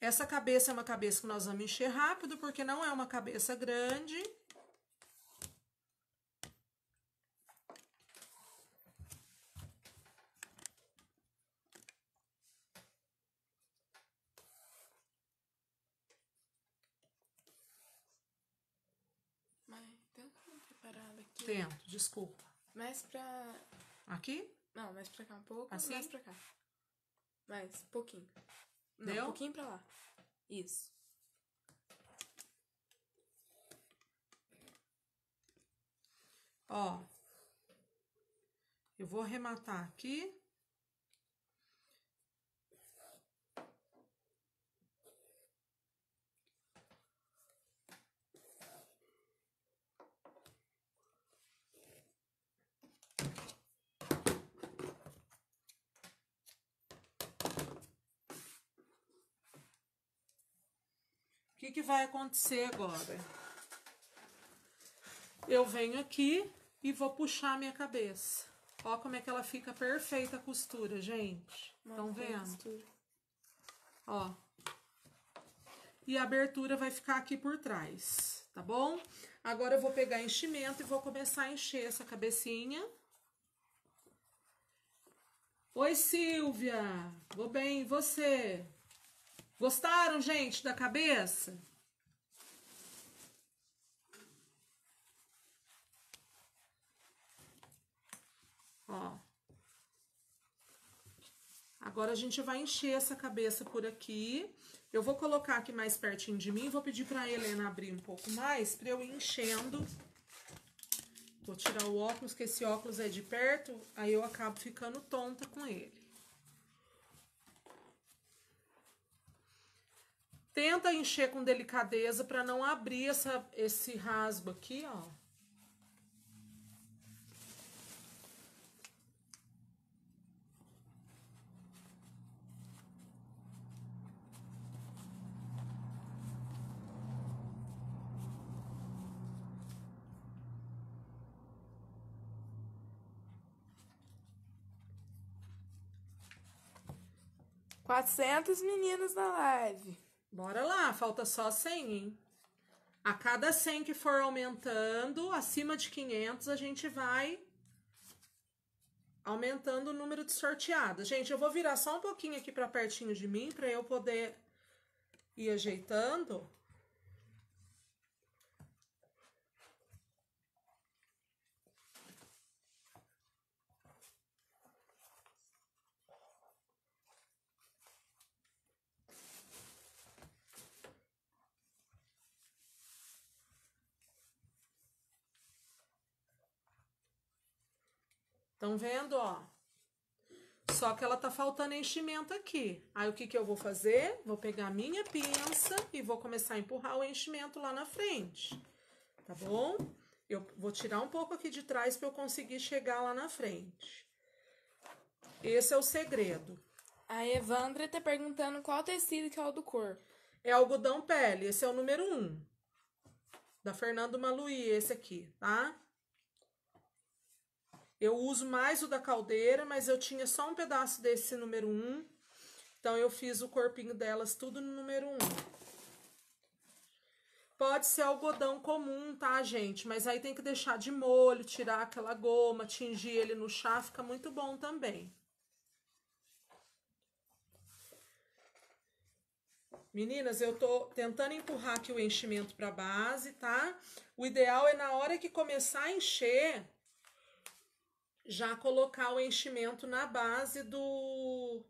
Essa cabeça é uma cabeça que nós vamos encher rápido, porque não é uma cabeça grande. Tento, desculpa. Mais pra... Aqui? Não, mais pra cá um pouco. Assim? Mais pra cá. Mais, pouquinho. Não, deu? Um pouquinho pra lá. Isso. Ó. Eu vou arrematar aqui. O que vai acontecer agora? Eu venho aqui e vou puxar a minha cabeça. Ó como é que ela fica perfeita a costura, gente. Estão vendo? Ó. E a abertura vai ficar aqui por trás, tá bom? Agora eu vou pegar enchimento e vou começar a encher essa cabecinha. Oi, Silvia! Vou bem, e você? Gostaram, gente, da cabeça? Ó. Agora a gente vai encher essa cabeça por aqui. Eu vou colocar aqui mais pertinho de mim. Vou pedir pra Helena abrir um pouco mais pra eu ir enchendo. Vou tirar o óculos, que esse óculos é de perto. Aí eu acabo ficando tonta com ele. Tenta encher com delicadeza para não abrir esse rasgo aqui, ó. Quatrocentos meninos na live. Bora lá, falta só 100, hein? A cada 100 que for aumentando, acima de 500, a gente vai aumentando o número de sorteadas. Gente, eu vou virar só um pouquinho aqui pra pertinho de mim, pra eu poder ir ajeitando. Estão vendo, ó? Só que ela tá faltando enchimento aqui. Aí, o que que eu vou fazer? Vou pegar a minha pinça e vou começar a empurrar o enchimento lá na frente, tá bom? Eu vou tirar um pouco aqui de trás pra eu conseguir chegar lá na frente. Esse é o segredo. A Evandra tá perguntando qual tecido que é o do corpo. É algodão pele, esse é o número 1. Da Fernando Maluí, esse aqui, tá? Eu uso mais o da caldeira, mas eu tinha só um pedaço desse número 1. Então, eu fiz o corpinho delas tudo no número 1. Pode ser algodão comum, tá, gente? Mas aí tem que deixar de molho, tirar aquela goma, tingir ele no chá, fica muito bom também. Meninas, eu tô tentando empurrar aqui o enchimento pra base, tá? O ideal é, na hora que começar a encher, já colocar o enchimento na base do...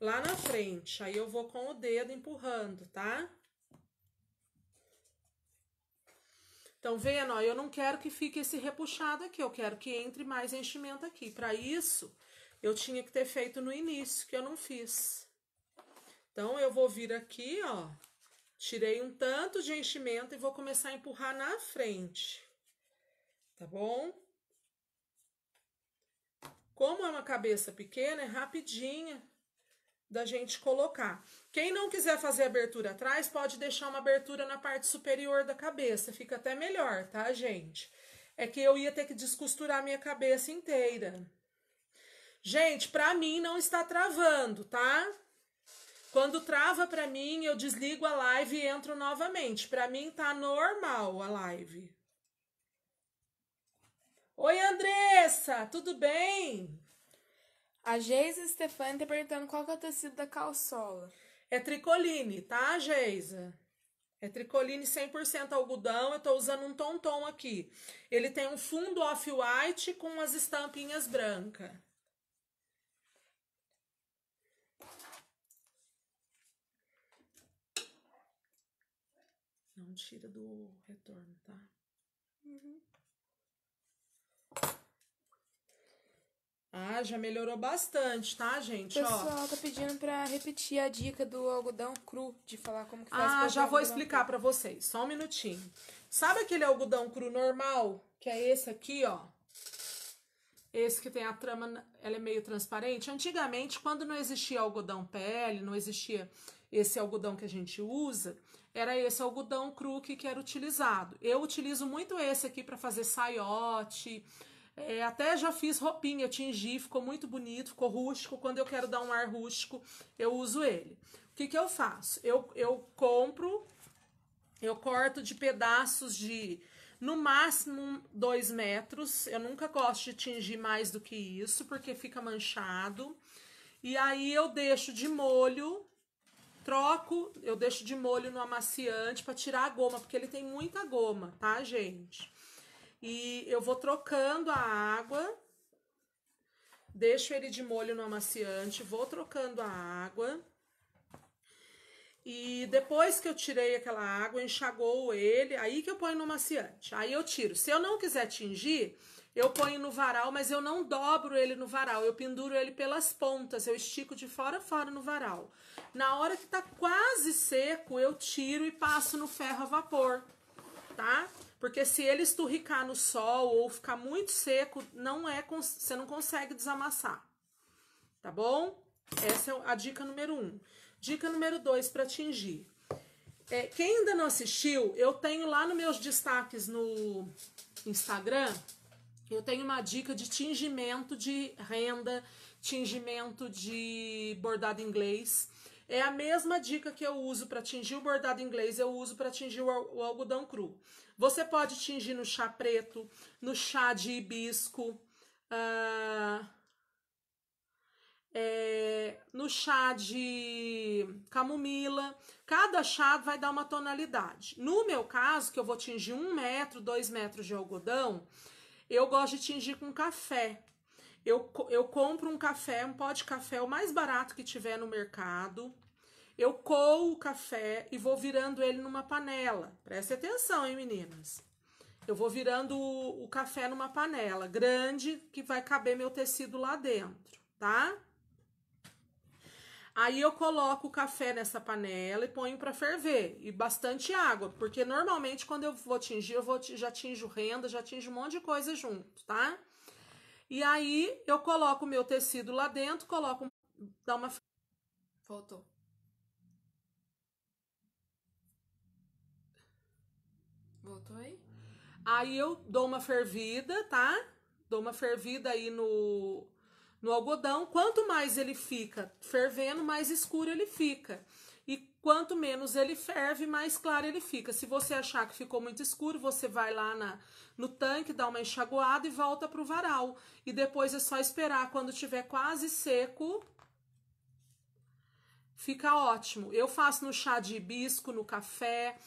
lá na frente. Aí eu vou com o dedo empurrando, tá? Então, vendo, ó, eu não quero que fique esse repuxado aqui, eu quero que entre mais enchimento aqui. Pra isso, eu tinha que ter feito no início, que eu não fiz. Então, eu vou vir aqui, ó, tirei um tanto de enchimento e vou começar a empurrar na frente, tá bom? Como é uma cabeça pequena, é rapidinha da gente colocar. Quem não quiser fazer abertura atrás, pode deixar uma abertura na parte superior da cabeça, fica até melhor, tá, gente? É que eu ia ter que descosturar minha cabeça inteira. Gente, pra mim não está travando, tá? Quando trava pra mim, eu desligo a live e entro novamente. Pra mim tá normal a live. Oi, Andressa, tudo bem? A Geisa Stefani tá perguntando qual que é o tecido da calçola. É tricoline, tá, Geisa? É tricoline 100% algodão, eu tô usando um tom-tom aqui. Ele tem um fundo off-white com as estampinhas brancas. Não tira do retorno, tá? Uhum. Ah, já melhorou bastante, tá, gente? O pessoal tá pedindo pra repetir a dica do algodão cru, de falar como que faz. Ah, já vou explicar pra vocês, só um minutinho. Sabe aquele algodão cru normal? Que é esse aqui, ó. Esse que tem a trama, ela é meio transparente. Antigamente, quando não existia algodão pele, não existia esse algodão que a gente usa... Era esse algodão cru que era utilizado. Eu utilizo muito esse aqui para fazer saiote. Até já fiz roupinha, eu tingi, ficou muito bonito, ficou rústico. Quando eu quero dar um ar rústico, eu uso ele. O que que eu faço? Eu corto de pedaços de, no máximo, 2 metros. Eu nunca gosto de tingir mais do que isso, porque fica manchado. E aí eu deixo de molho... Troco, eu deixo de molho no amaciante para tirar a goma, porque ele tem muita goma, tá, gente? E eu vou trocando a água, deixo ele de molho no amaciante, vou trocando a água. E depois que eu tirei aquela água, enxagou ele, aí que eu ponho no amaciante. Aí eu tiro. Se eu não quiser tingir, eu ponho no varal, mas eu não dobro ele no varal, eu penduro ele pelas pontas, eu estico de fora a fora no varal. Na hora que tá quase seco, eu tiro e passo no ferro a vapor, tá? Porque se ele esturricar no sol ou ficar muito seco, você não consegue desamassar, tá bom? Essa é a dica número 1. Dica número 2 para tingir. Quem ainda não assistiu, eu tenho lá nos meus destaques no Instagram... Eu tenho uma dica de tingimento de renda, tingimento de bordado inglês. É a mesma dica que eu uso para tingir o bordado inglês, eu uso para tingir o algodão cru. Você pode tingir no chá preto, no chá de hibisco, no chá de camomila. Cada chá vai dar uma tonalidade. No meu caso, que eu vou tingir 1 metro, 2 metros de algodão... Eu gosto de tingir com café. Eu compro um café, um pó de café, o mais barato que tiver no mercado. Eu coo o café e vou virando ele numa panela. Presta atenção, hein, meninas? Eu vou virando o café numa panela grande, que vai caber meu tecido lá dentro, tá? Aí eu coloco o café nessa panela e ponho pra ferver. E bastante água, porque normalmente quando eu vou tingir, já tinjo renda, já tinjo um monte de coisa junto, tá? E aí eu coloco o meu tecido lá dentro, coloco... Dá uma... Voltou. Voltou aí? Aí eu dou uma fervida, tá? Dou uma fervida aí no algodão. Quanto mais ele fica fervendo, mais escuro ele fica. E quanto menos ele ferve, mais claro ele fica. Se você achar que ficou muito escuro, você vai lá no tanque, dá uma enxaguada e volta pro varal. E depois é só esperar. Quando tiver quase seco, fica ótimo. Eu faço no chá de hibisco, no café.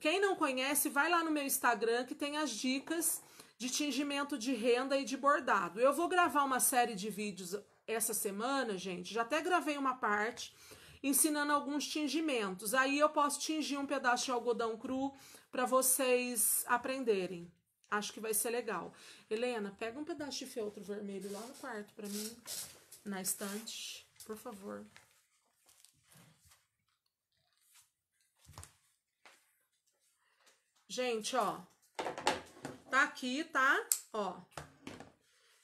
Quem não conhece, vai lá no meu Instagram que tem as dicas de tingimento de renda e de bordado. Eu vou gravar uma série de vídeos essa semana, gente. Já até gravei uma parte ensinando alguns tingimentos. Aí eu posso tingir um pedaço de algodão cru para vocês aprenderem. Acho que vai ser legal. Helena, pega um pedaço de feltro vermelho lá no quarto para mim, na estante, por favor. Gente, ó, tá aqui, tá? Ó,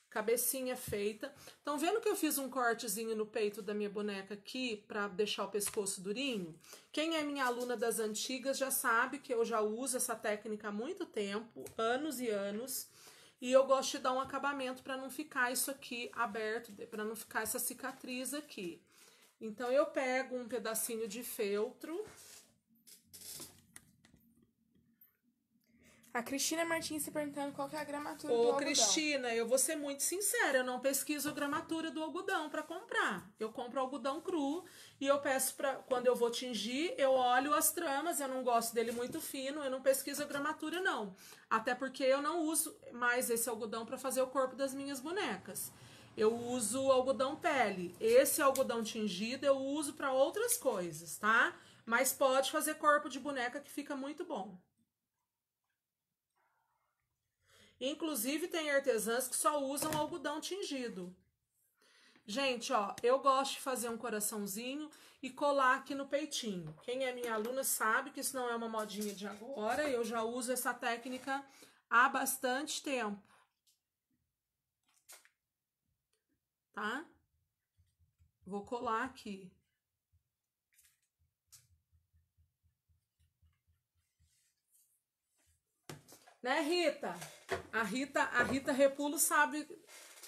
cabecinha feita. Estão vendo que eu fiz um cortezinho no peito da minha boneca aqui para deixar o pescoço durinho? Quem é minha aluna das antigas já sabe que eu já uso essa técnica há muito tempo, anos e anos, e eu gosto de dar um acabamento para não ficar isso aqui aberto, para não ficar essa cicatriz aqui. Então eu pego um pedacinho de feltro. A Cristina Martins se perguntando qual que é a gramatura do algodão. Ô, Cristina, eu vou ser muito sincera, eu não pesquiso a gramatura do algodão para comprar. Eu compro algodão cru e eu peço para quando eu vou tingir, eu olho as tramas, eu não gosto dele muito fino, eu não pesquiso a gramatura não. Até porque eu não uso mais esse algodão para fazer o corpo das minhas bonecas. Eu uso algodão pele. Esse algodão tingido eu uso para outras coisas, tá? Mas pode fazer corpo de boneca que fica muito bom. Inclusive, tem artesãs que só usam algodão tingido. Gente, ó, eu gosto de fazer um coraçãozinho e colar aqui no peitinho. Quem é minha aluna sabe que isso não é uma modinha de agora, eu já uso essa técnica há bastante tempo. Tá? Vou colar aqui. Né, Rita? A Rita Repulo sabe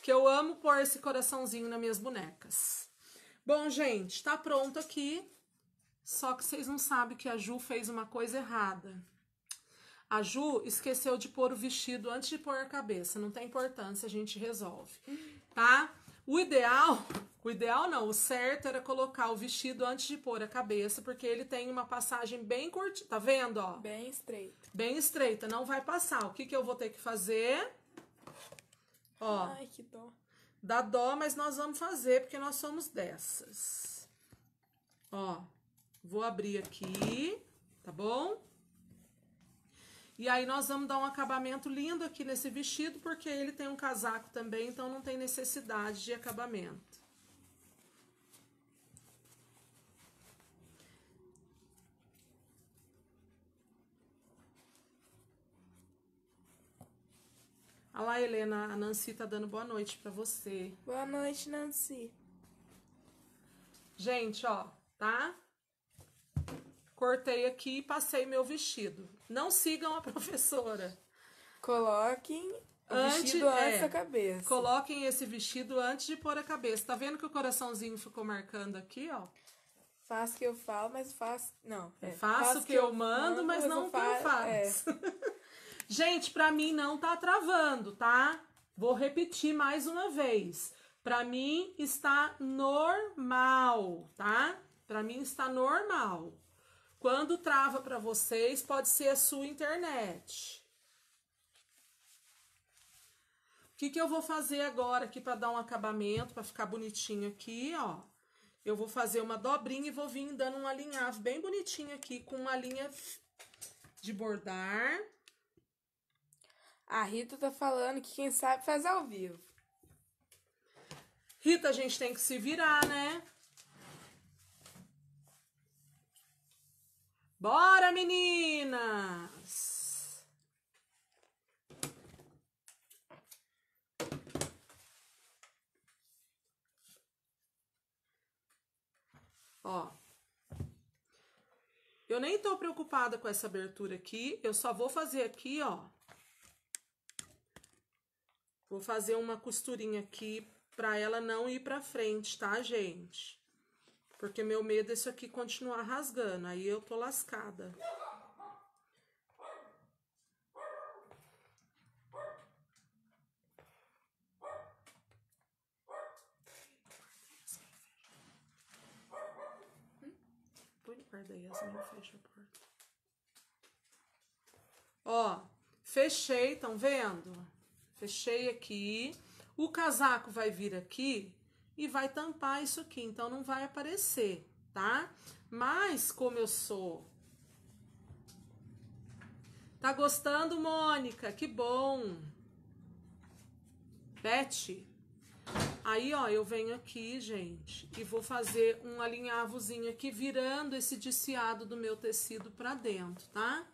que eu amo pôr esse coraçãozinho nas minhas bonecas. Bom, gente, tá pronto aqui. Só que vocês não sabem que a Ju fez uma coisa errada. A Ju esqueceu de pôr o vestido antes de pôr a cabeça. Não tem importância, a gente resolve, tá? O ideal não, o certo era colocar o vestido antes de pôr a cabeça, porque ele tem uma passagem bem curta, tá vendo, ó? Bem estreita. Bem estreita, não vai passar. O que que eu vou ter que fazer? Ó. Ai, que dó. Dá dó, mas nós vamos fazer, porque nós somos dessas. Ó, vou abrir aqui, tá bom? E aí nós vamos dar um acabamento lindo aqui nesse vestido, porque ele tem um casaco também, então não tem necessidade de acabamento. Olha lá, Helena, a Nancy tá dando boa noite pra você. Boa noite, Nancy. Gente, ó, tá? Cortei aqui e passei meu vestido. Não sigam a professora. Coloquem o vestido antes da cabeça. Coloquem esse vestido antes de pôr a cabeça. Tá vendo que o coraçãozinho ficou marcando aqui, ó? Faço o que eu falo, mas faço... Não. Faço o que eu mando, mas não o que eu faço. Gente, pra mim não tá travando, tá? Vou repetir mais uma vez. Pra mim está normal, tá? Pra mim está normal. Quando trava para vocês, pode ser a sua internet. O que que eu vou fazer agora aqui para dar um acabamento, para ficar bonitinho aqui, ó? Eu vou fazer uma dobrinha e vou vir dando um alinhavo bem bonitinho aqui, com uma linha de bordar. A Rita tá falando que quem sabe faz ao vivo. Rita, a gente tem que se virar, né? Bora, meninas! Ó. Eu nem tô preocupada com essa abertura aqui. Eu só vou fazer aqui, ó. Vou fazer uma costurinha aqui pra ela não ir pra frente, tá, gente? Porque meu medo é isso aqui continuar rasgando, aí eu tô lascada. Põe guarda aí, assim não fecha a porta. Ó, fechei, estão vendo? Fechei aqui. O casaco vai vir aqui e vai tampar isso aqui, então não vai aparecer, tá? Mas como eu sou... Tá gostando, Mônica? Que bom! Beth? Aí, ó, eu venho aqui, gente, e vou fazer um alinhavozinho aqui, virando esse desfiado do meu tecido pra dentro, tá?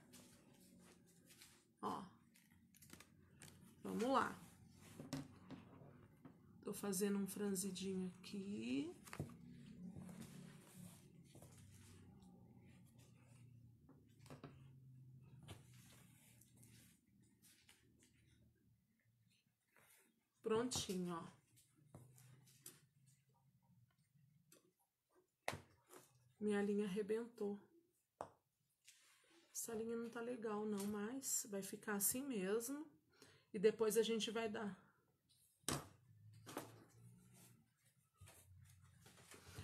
Ó. Vamos lá. Tô fazendo um franzidinho aqui. Prontinho, ó. Minha linha arrebentou. Essa linha não tá legal não, mas vai ficar assim mesmo. E depois a gente vai dar...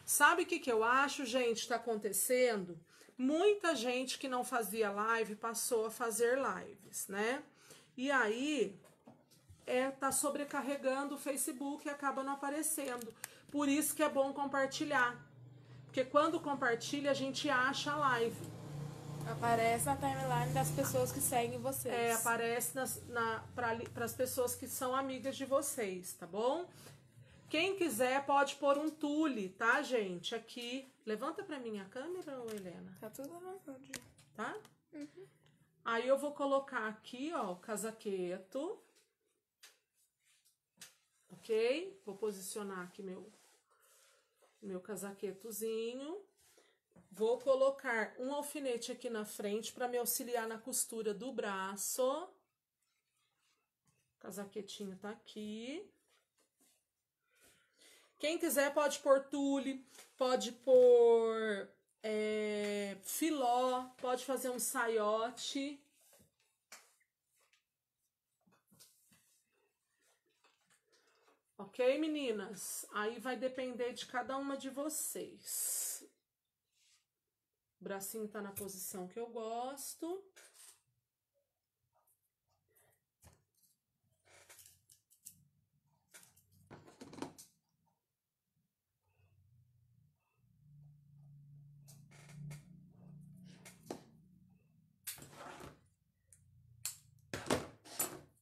Sabe o que eu acho, gente, tá acontecendo? Muita gente que não fazia live passou a fazer lives, né? E aí, tá sobrecarregando o Facebook e acaba não aparecendo. Por isso que é bom compartilhar. Porque quando compartilha, a gente acha a live. Aparece na timeline das pessoas que seguem vocês. É, aparece para as pessoas que são amigas de vocês, tá bom? Quem quiser pode pôr um tule, tá, gente? Aqui. Levanta pra mim a câmera, Helena. Tá tudo levantado. Tá? Uhum. Aí eu vou colocar aqui, ó, o casaqueto. Ok? Vou posicionar aqui meu casaquetozinho. Vou colocar um alfinete aqui na frente pra me auxiliar na costura do braço. O casaquetinho tá aqui. Quem quiser pode pôr tule, pode pôr filó, pode fazer um saiote. Ok, meninas? Aí vai depender de cada uma de vocês. O bracinho tá na posição que eu gosto.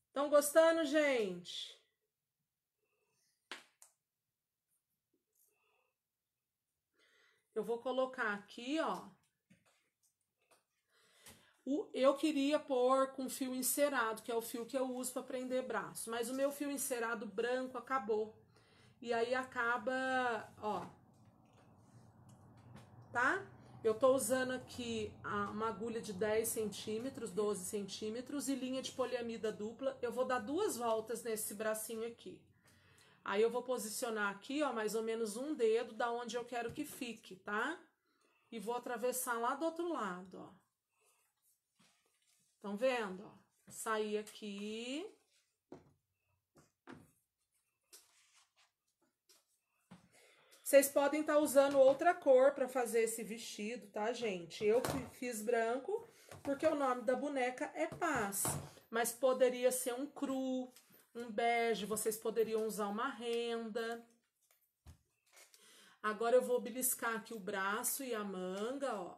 Estão gostando, gente? Eu vou colocar aqui, ó. Eu queria pôr com fio encerado, que é o fio que eu uso para prender braço. Mas o meu fio encerado branco acabou. E aí acaba, ó. Tá? Eu tô usando aqui uma agulha de 10 centímetros, 12 centímetros e linha de poliamida dupla. Eu vou dar duas voltas nesse bracinho aqui. Aí eu vou posicionar aqui, ó, mais ou menos um dedo da onde eu quero que fique, tá? E vou atravessar lá do outro lado, ó. Estão vendo, ó? Sair aqui. Vocês podem estar usando outra cor para fazer esse vestido, tá, gente? Eu fiz branco porque o nome da boneca é Paz. Mas poderia ser um cru, um bege, vocês poderiam usar uma renda. Agora eu vou beliscar aqui o braço e a manga, ó.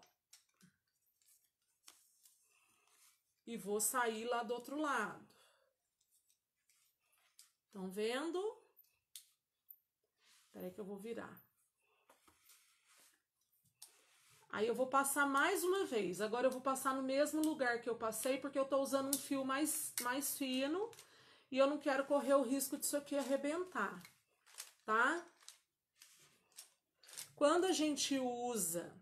E vou sair lá do outro lado. Estão vendo? Peraí que eu vou virar. Aí eu vou passar mais uma vez. Agora eu vou passar no mesmo lugar que eu passei, porque eu tô usando um fio mais fino. E eu não quero correr o risco disso aqui arrebentar, tá? Quando a gente usa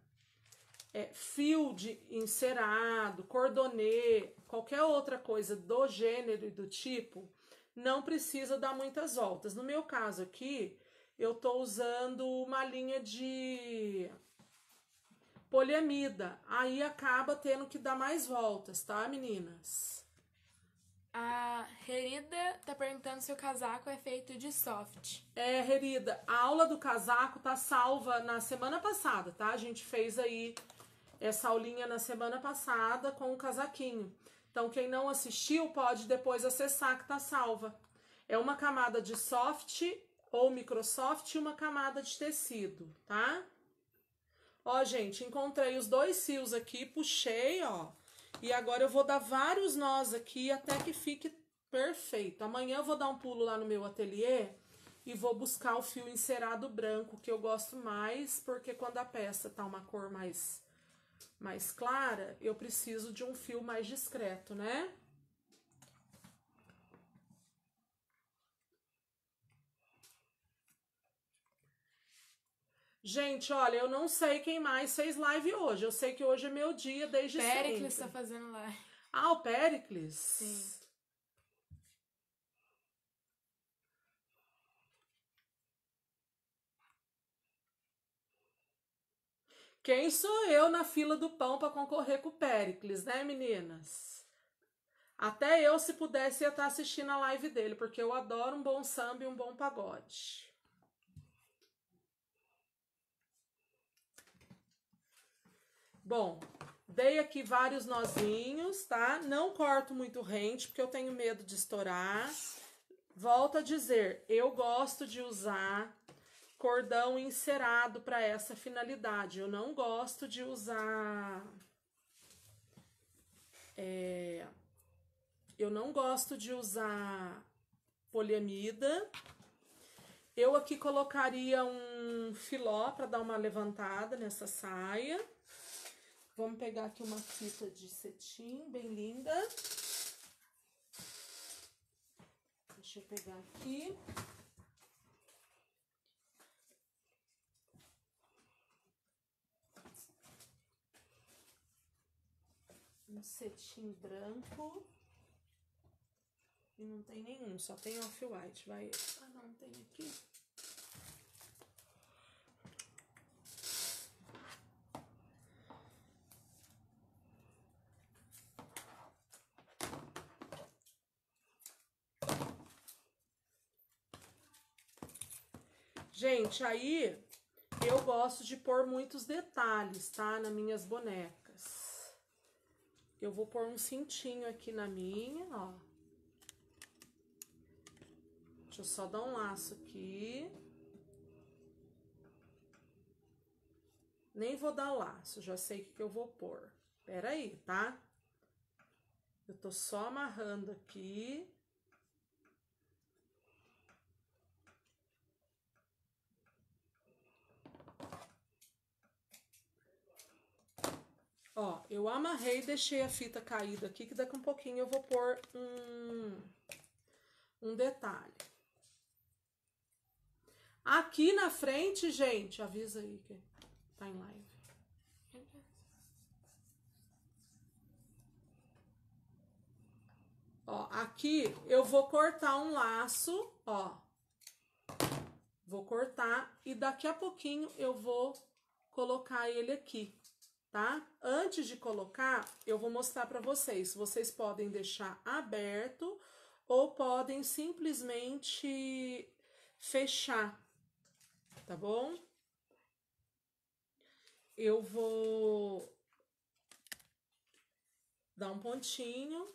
fio de encerado, cordonê, qualquer outra coisa do gênero e do tipo... não precisa dar muitas voltas. No meu caso aqui, eu tô usando uma linha de poliamida, aí acaba tendo que dar mais voltas, tá, meninas? A Herida tá perguntando se o casaco é feito de soft. É, Herida, a aula do casaco tá salva na semana passada, tá? A gente fez aí essa aulinha na semana passada com o casaquinho. Então, quem não assistiu pode depois acessar que tá salva. É uma camada de soft ou microsoft e uma camada de tecido, tá? Ó, gente, encontrei os dois fios aqui, puxei, ó. E agora eu vou dar vários nós aqui até que fique perfeito. Amanhã eu vou dar um pulo lá no meu ateliê e vou buscar o fio encerado branco, que eu gosto mais, porque quando a peça tá uma cor mais clara, eu preciso de um fio mais discreto, né? Gente, olha, eu não sei quem mais fez live hoje. Eu sei que hoje é meu dia desde sempre. O Péricles tá fazendo live. Ah, o Péricles? Sim. Quem sou eu na fila do pão para concorrer com o Péricles, né, meninas? Até eu, se pudesse, ia estar assistindo a live dele, porque eu adoro um bom samba e um bom pagode. Bom, dei aqui vários nozinhos, tá? Não corto muito rente, porque eu tenho medo de estourar. Volto a dizer, eu gosto de usar cordão encerado para essa finalidade. Eu não gosto de usar... Eu não gosto de usar poliamida. Eu aqui colocaria um filó para dar uma levantada nessa saia. Vamos pegar aqui uma fita de cetim, bem linda. Deixa eu pegar aqui. Um cetim branco. E não tem nenhum, só tem off-white. Vai. Ah, não, tem aqui. Gente, aí eu gosto de pôr muitos detalhes, tá? Nas minhas bonecas. Eu vou pôr um cintinho aqui na minha, ó. Deixa eu só dar um laço aqui. Nem vou dar laço, já sei o que eu vou pôr. Pera aí, tá? Eu tô só amarrando aqui. Ó, eu amarrei e deixei a fita caída aqui, que daqui a um pouquinho eu vou pôr um detalhe. Aqui na frente, gente, avisa aí que tá em live. Ó, aqui eu vou cortar um laço, ó. Vou cortar e daqui a pouquinho eu vou colocar ele aqui. Tá? Antes de colocar, eu vou mostrar pra vocês. Vocês podem deixar aberto ou podem simplesmente fechar, tá bom? Eu vou dar um pontinho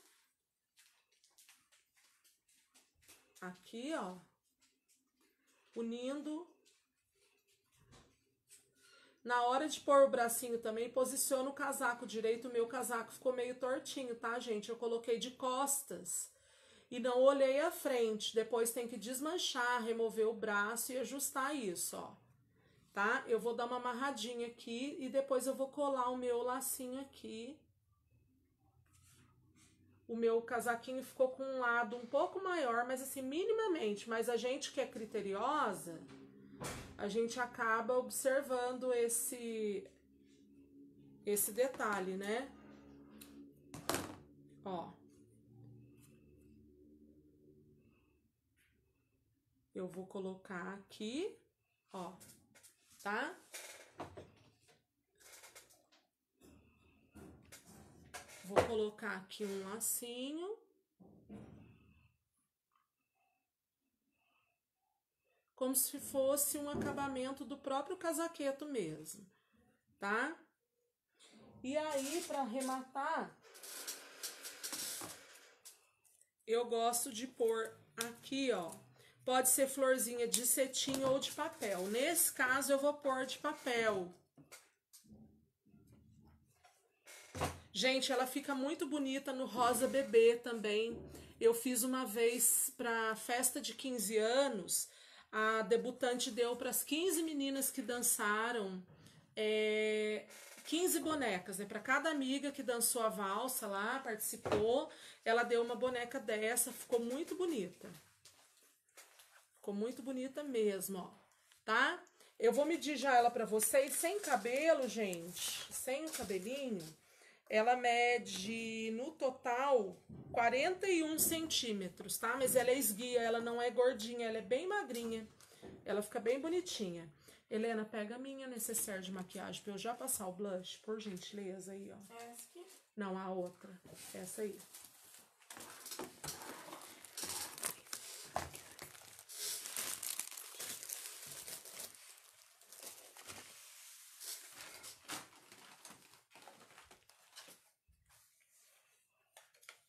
aqui, ó, unindo. Na hora de pôr o bracinho também, posiciono o casaco direito. O meu casaco ficou meio tortinho, tá, gente? Eu coloquei de costas e não olhei a frente. Depois tem que desmanchar, remover o braço e ajustar isso, ó. Tá? Eu vou dar uma amarradinha aqui e depois eu vou colar o meu lacinho aqui. O meu casaquinho ficou com um lado um pouco maior, mas assim, minimamente. Mas a gente que é criteriosa... A gente acaba observando esse detalhe, né? Ó. Eu vou colocar aqui, ó, tá? Vou colocar aqui um lacinho. Como se fosse um acabamento do próprio casaqueto mesmo, tá? E aí, para arrematar, eu gosto de pôr aqui, ó. Pode ser florzinha de cetim ou de papel. Nesse caso, eu vou pôr de papel. Gente, ela fica muito bonita no rosa bebê também. Eu fiz uma vez para festa de 15 anos... A debutante deu para as 15 meninas que dançaram 15 bonecas, né? Para cada amiga que dançou a valsa lá, participou, ela deu uma boneca dessa, ficou muito bonita. Ficou muito bonita mesmo, ó, tá? Eu vou medir já ela para vocês, sem cabelo, gente, sem o cabelinho. Ela mede, no total, 41 centímetros, tá? Mas ela é esguia, ela não é gordinha, ela é bem magrinha. Ela fica bem bonitinha. Helena, pega a minha necessaire de maquiagem pra eu já passar o blush, por gentileza, aí, ó. Essa aqui? Não, a outra. Essa aí.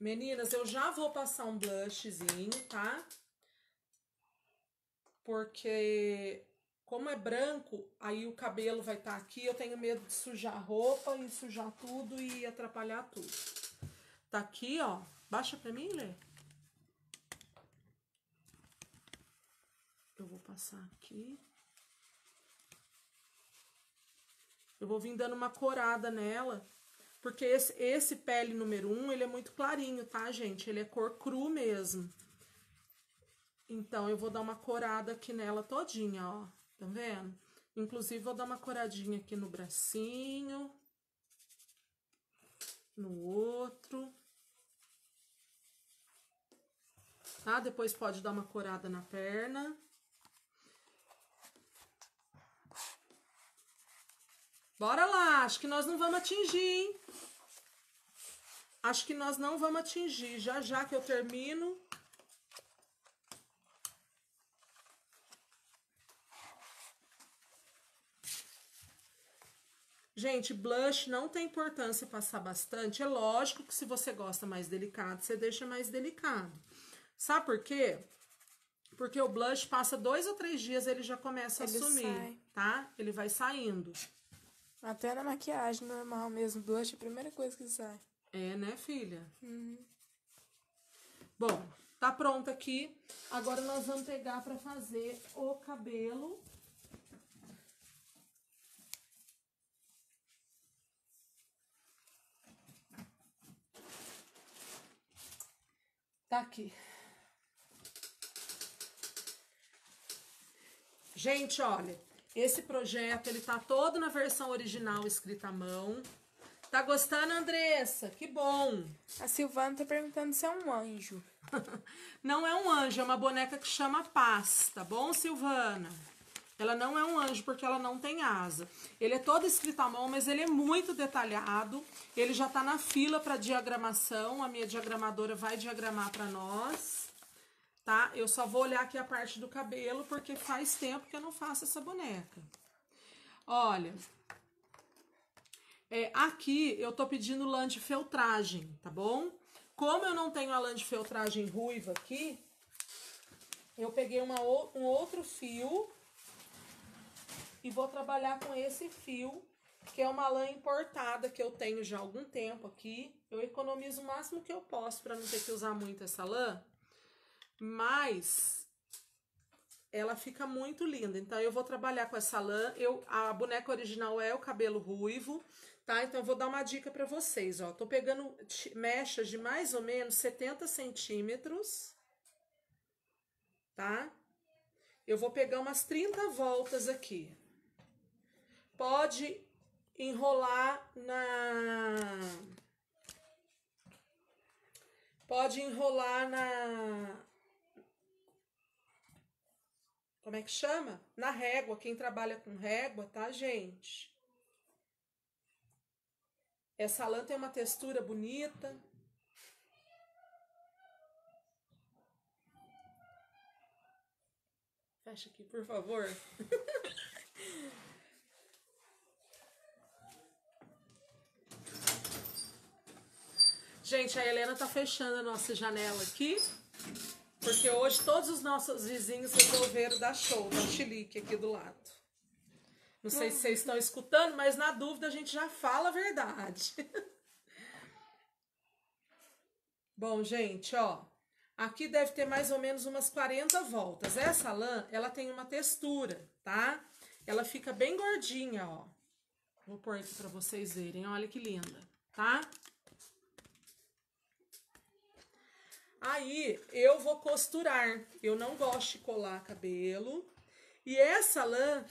Meninas, eu já vou passar um blushzinho, tá? Porque como é branco, aí o cabelo vai estar aqui, eu tenho medo de sujar a roupa e sujar tudo e atrapalhar tudo. Tá aqui, ó. Baixa pra mim, Lê. Eu vou passar aqui. Eu vou vir dando uma corada nela. Porque esse pele número 1, ele é muito clarinho, tá, gente? Ele é cor cru mesmo. Então, eu vou dar uma corada aqui nela todinha, ó. Tá vendo? Inclusive, vou dar uma coradinha aqui no bracinho. No outro. Tá? Depois pode dar uma corada na perna. Bora lá, acho que nós não vamos atingir, hein? Acho que nós não vamos atingir. Já, já que eu termino. Gente, blush não tem importância passar bastante. É lógico que se você gosta mais delicado, você deixa mais delicado. Sabe por quê? Porque o blush passa 2 ou 3 dias, ele já começa a sumir, tá? Ele vai saindo. Até na maquiagem normal mesmo, blush é a primeira coisa que sai. É, né, filha? Uhum. Bom, tá pronto aqui. Agora nós vamos pegar pra fazer o cabelo. Tá aqui. Gente, olha... Esse projeto, ele tá todo na versão original, escrita à mão. Tá gostando, Andressa? Que bom! A Silvana tá perguntando se é um anjo. Não é um anjo, é uma boneca que chama Paz, tá bom, Silvana? Ela não é um anjo, porque ela não tem asa. Ele é todo escrito à mão, mas ele é muito detalhado. Ele já tá na fila pra diagramação. A minha diagramadora vai diagramar pra nós. Tá? Eu só vou olhar aqui a parte do cabelo, porque faz tempo que eu não faço essa boneca. Olha, aqui eu tô pedindo lã de feltragem, tá bom? Como eu não tenho a lã de feltragem ruiva aqui, eu peguei um outro fio e vou trabalhar com esse fio, que é uma lã importada que eu tenho já há algum tempo aqui. Eu economizo o máximo que eu posso pra não ter que usar muito essa lã. Mas ela fica muito linda. Então, eu vou trabalhar com essa lã. A boneca original é o cabelo ruivo, tá? Então, eu vou dar uma dica pra vocês, ó. Tô pegando mechas de mais ou menos 70 centímetros, tá? Eu vou pegar umas 30 voltas aqui. Pode enrolar como é que chama? Na régua, quem trabalha com régua, tá, gente? Essa lã tem uma textura bonita. Fecha aqui, por favor. Gente, a Helena tá fechando a nossa janela aqui, porque hoje todos os nossos vizinhos resolveram dar show, dar chilique aqui do lado. Não sei se vocês estão escutando, mas na dúvida a gente já fala a verdade. Bom, gente, ó, aqui deve ter mais ou menos umas 40 voltas. Essa lã, ela tem uma textura, tá? Ela fica bem gordinha, ó. Vou pôr aqui pra vocês verem, olha que linda, tá? Aí, eu vou costurar. Eu não gosto de colar cabelo. E essa lã,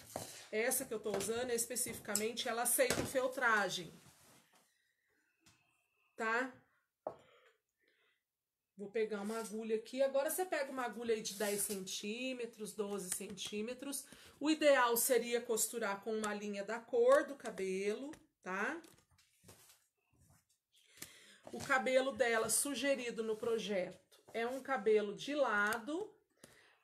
essa que eu tô usando especificamente, ela aceita feltragem, tá? Vou pegar uma agulha aqui. Agora você pega uma agulha aí de 10 centímetros, 12 centímetros. O ideal seria costurar com uma linha da cor do cabelo, tá? O cabelo dela sugerido no projeto é um cabelo de lado.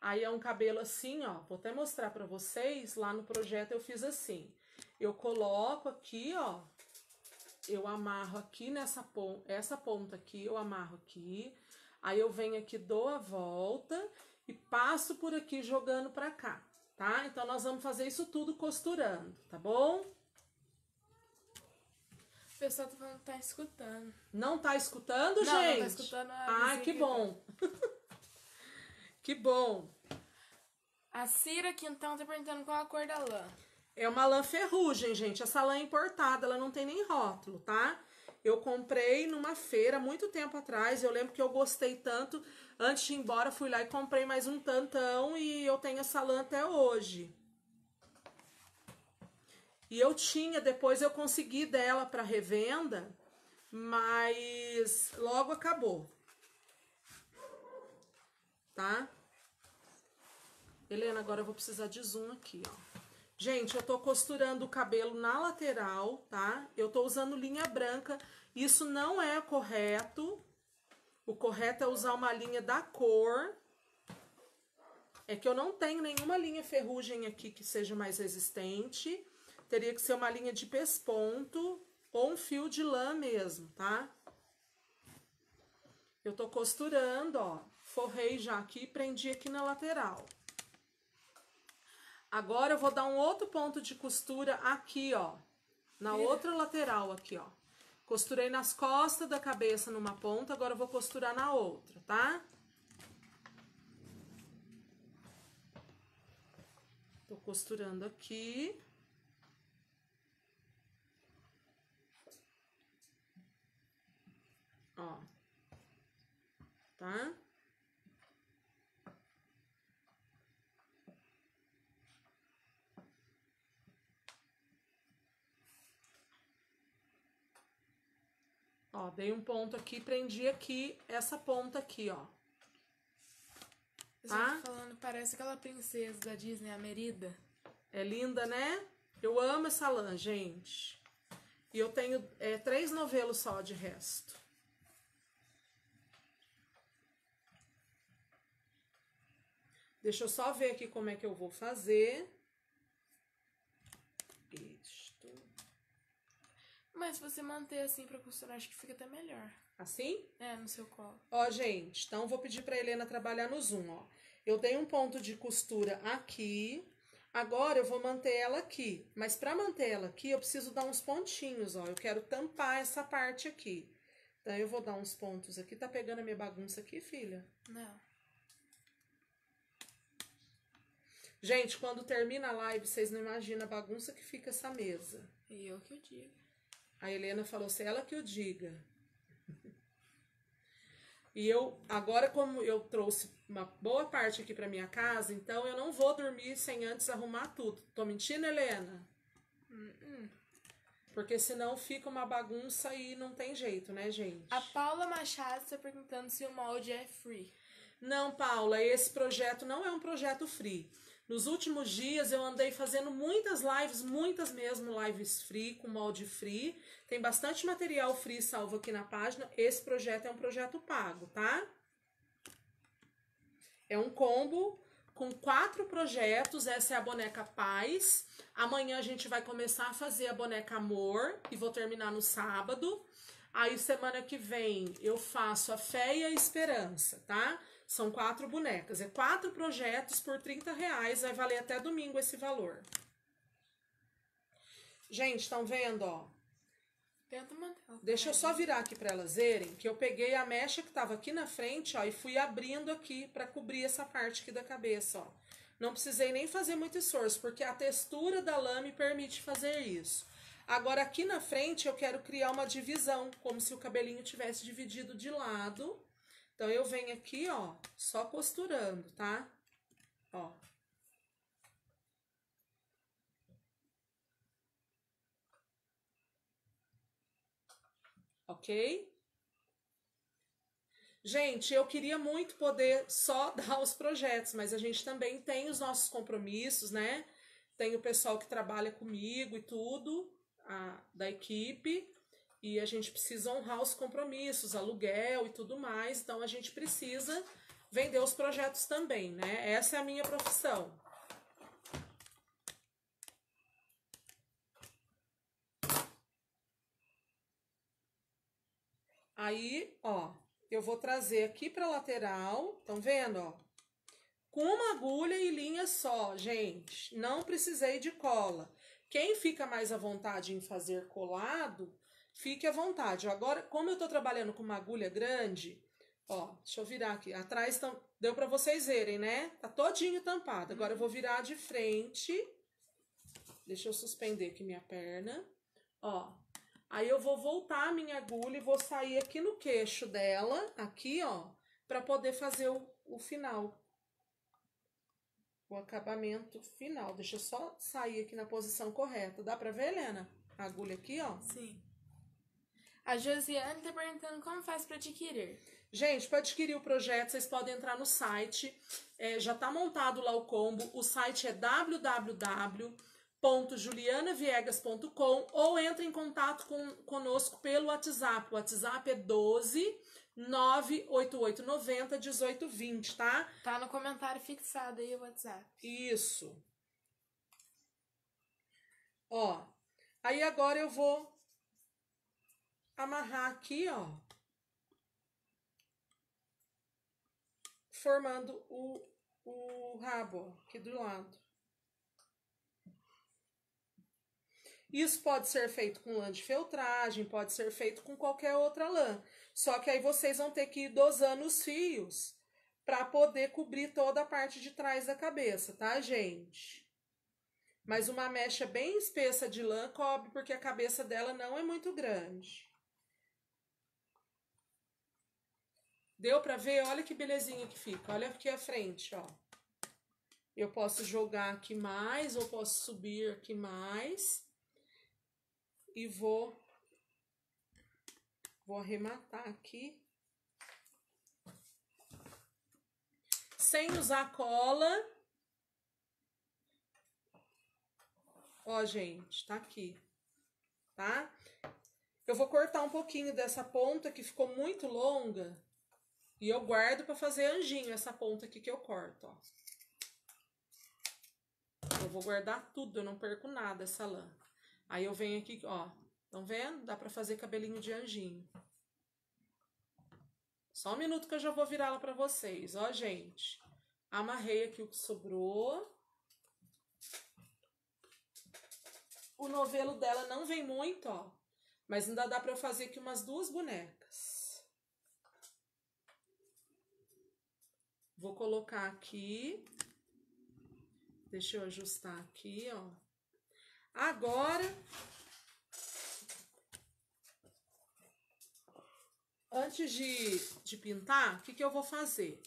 Aí é um cabelo assim, ó, vou até mostrar pra vocês, lá no projeto eu fiz assim. Eu coloco aqui, ó, eu amarro aqui nessa ponta, essa ponta aqui, eu amarro aqui. Aí eu venho aqui, dou a volta e passo por aqui jogando pra cá, tá? Então nós vamos fazer isso tudo costurando, tá bom? O pessoal tá falando que tá escutando. Não tá escutando, gente? Não, tá escutando a música. Ai, que bom. Que bom. A Cira aqui, então, tá perguntando qual a cor da lã. É uma lã ferrugem, gente. Essa lã é importada, ela não tem nem rótulo, tá? Eu comprei numa feira, muito tempo atrás. Eu lembro que eu gostei tanto. Antes de ir embora, fui lá e comprei mais um tantão. E eu tenho essa lã até hoje. E eu tinha, depois eu consegui dela pra revenda. Mas logo acabou. Tá? Helena, agora eu vou precisar de zoom aqui, ó. Gente, eu tô costurando o cabelo na lateral, tá? Eu tô usando linha branca. Isso não é correto. O correto é usar uma linha da cor. É que eu não tenho nenhuma linha ferrugem aqui que seja mais resistente. Teria que ser uma linha de pesponto ou um fio de lã mesmo, tá? Eu tô costurando, ó. Forrei já aqui e prendi aqui na lateral. Agora eu vou dar um outro ponto de costura aqui, ó. Na outra lateral aqui, ó. Costurei nas costas da cabeça numa ponta, agora eu vou costurar na outra, tá? Tô costurando aqui. Ó. Tá? Ó, dei um ponto aqui, prendi aqui, essa ponta aqui, ó. Tá? Gente, falando, parece aquela princesa da Disney, a Merida. É linda, né? Eu amo essa lã, gente. E eu tenho 3 novelos só de resto. Deixa eu só ver aqui como é que eu vou fazer. Mas se você manter assim pra costurar, acho que fica até melhor. Assim? É, no seu colo. Ó, gente, então vou pedir pra Helena trabalhar no zoom, ó. Eu dei um ponto de costura aqui. Agora eu vou manter ela aqui. Mas pra manter ela aqui, eu preciso dar uns pontinhos, ó. Eu quero tampar essa parte aqui. Então eu vou dar uns pontos aqui. Tá pegando a minha bagunça aqui, filha? Não. Gente, quando termina a live, vocês não imaginam a bagunça que fica essa mesa. E eu que eu digo. A Helena falou, se ela que eu diga. E eu, agora como eu trouxe uma boa parte aqui pra minha casa, então eu não vou dormir sem antes arrumar tudo. Tô mentindo, Helena? Porque senão fica uma bagunça e não tem jeito, né, gente? A Paula Machado está perguntando se o molde é free. Não, Paula, esse projeto não é um projeto free. Nos últimos dias eu andei fazendo muitas lives, lives free, com molde free. Tem bastante material free salvo aqui na página. Esse projeto é um projeto pago, tá? É um combo com 4 projetos. Essa é a boneca Paz. Amanhã a gente vai começar a fazer a boneca Amor e vou terminar no sábado. Aí semana que vem eu faço a Fé e a Esperança, tá? São 4 bonecas, é 4 projetos por R$30, vai valer até domingo esse valor. Gente, estão vendo, ó? Tenta manter. Deixa eu só virar aqui para elas verem, que eu peguei a mecha que tava aqui na frente, ó, e fui abrindo aqui para cobrir essa parte aqui da cabeça, ó. Não precisei nem fazer muito esforço, porque a textura da lã me permite fazer isso. Agora aqui na frente eu quero criar uma divisão, como se o cabelinho tivesse dividido de lado. Então, eu venho aqui, ó, só costurando, tá? Ó. Ok? Gente, eu queria muito poder só dar os projetos, mas a gente também tem os nossos compromissos, né? Tem o pessoal que trabalha comigo e tudo, da equipe. E a gente precisa honrar os compromissos, aluguel e tudo mais. Então, a gente precisa vender os projetos também, né? Essa é a minha profissão. Aí, ó, eu vou trazer aqui pra lateral, estão vendo, ó? Com uma agulha e linha só, gente. Não precisei de cola. Quem fica mais à vontade em fazer colado... Fique à vontade. Agora, como eu tô trabalhando com uma agulha grande, ó, deixa eu virar aqui. Atrás deu pra vocês verem, né? Tá todinho tampado. Agora eu vou virar de frente. Deixa eu suspender aqui minha perna. Ó, aí eu vou voltar a minha agulha e vou sair aqui no queixo dela, aqui, ó, pra poder fazer o final. O acabamento final. Deixa eu só sair aqui na posição correta. Dá pra ver, Helena? A agulha aqui, ó. Sim. A Josiane tá perguntando como faz para adquirir. Gente, para adquirir o projeto, vocês podem entrar no site. Já tá montado lá o combo. O site é www.julianaviegas.com ou entre em contato conosco pelo WhatsApp. O WhatsApp é 12 98890 1820, tá? Tá no comentário fixado aí o WhatsApp. Isso. Ó, aí agora eu vou... amarrar aqui, ó, formando o rabo, ó, aqui do lado. Isso pode ser feito com lã de feltragem, pode ser feito com qualquer outra lã. Só que aí vocês vão ter que ir dosando os fios para poder cobrir toda a parte de trás da cabeça, tá, gente? Mas uma mecha bem espessa de lã cobre, porque a cabeça dela não é muito grande. Deu pra ver? Olha que belezinha que fica. Olha aqui a frente, ó. Eu posso jogar aqui mais, ou posso subir aqui mais. E vou arrematar aqui. Sem usar cola. Ó, gente, tá aqui. Tá? Eu vou cortar um pouquinho dessa ponta que ficou muito longa. E eu guardo pra fazer anjinho essa ponta aqui que eu corto, ó. Eu vou guardar tudo, eu não perco nada essa lã. Aí eu venho aqui, ó. Estão vendo? Dá pra fazer cabelinho de anjinho. Só um minuto que eu já vou virar ela pra vocês, ó, gente. Amarrei aqui o que sobrou. O novelo dela não vem muito, ó. Mas ainda dá pra eu fazer aqui umas 2 bonecas. Vou colocar aqui, deixa eu ajustar aqui, ó. Agora, antes de pintar, o que eu vou fazer?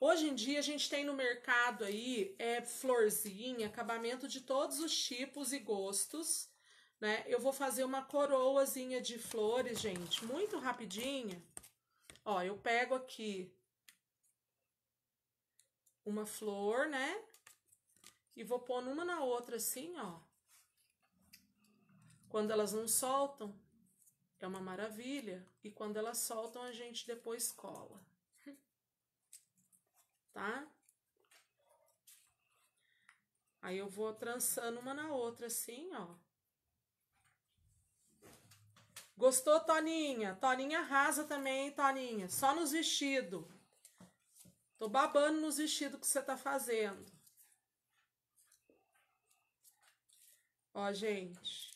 Hoje em dia a gente tem no mercado aí, florzinha, acabamento de todos os tipos e gostos, né? Eu vou fazer uma coroazinha de flores, gente, muito rapidinha. Ó, eu pego aqui. Uma flor, né? E vou pondo uma na outra assim, ó. Quando elas não soltam, é uma maravilha. E quando elas soltam, a gente depois cola. Tá? Aí eu vou trançando uma na outra assim, ó. Gostou, Toninha? Toninha arrasa também, hein, Toninha? Só nos vestidos. Tô babando nos vestidos que você tá fazendo. Ó, gente.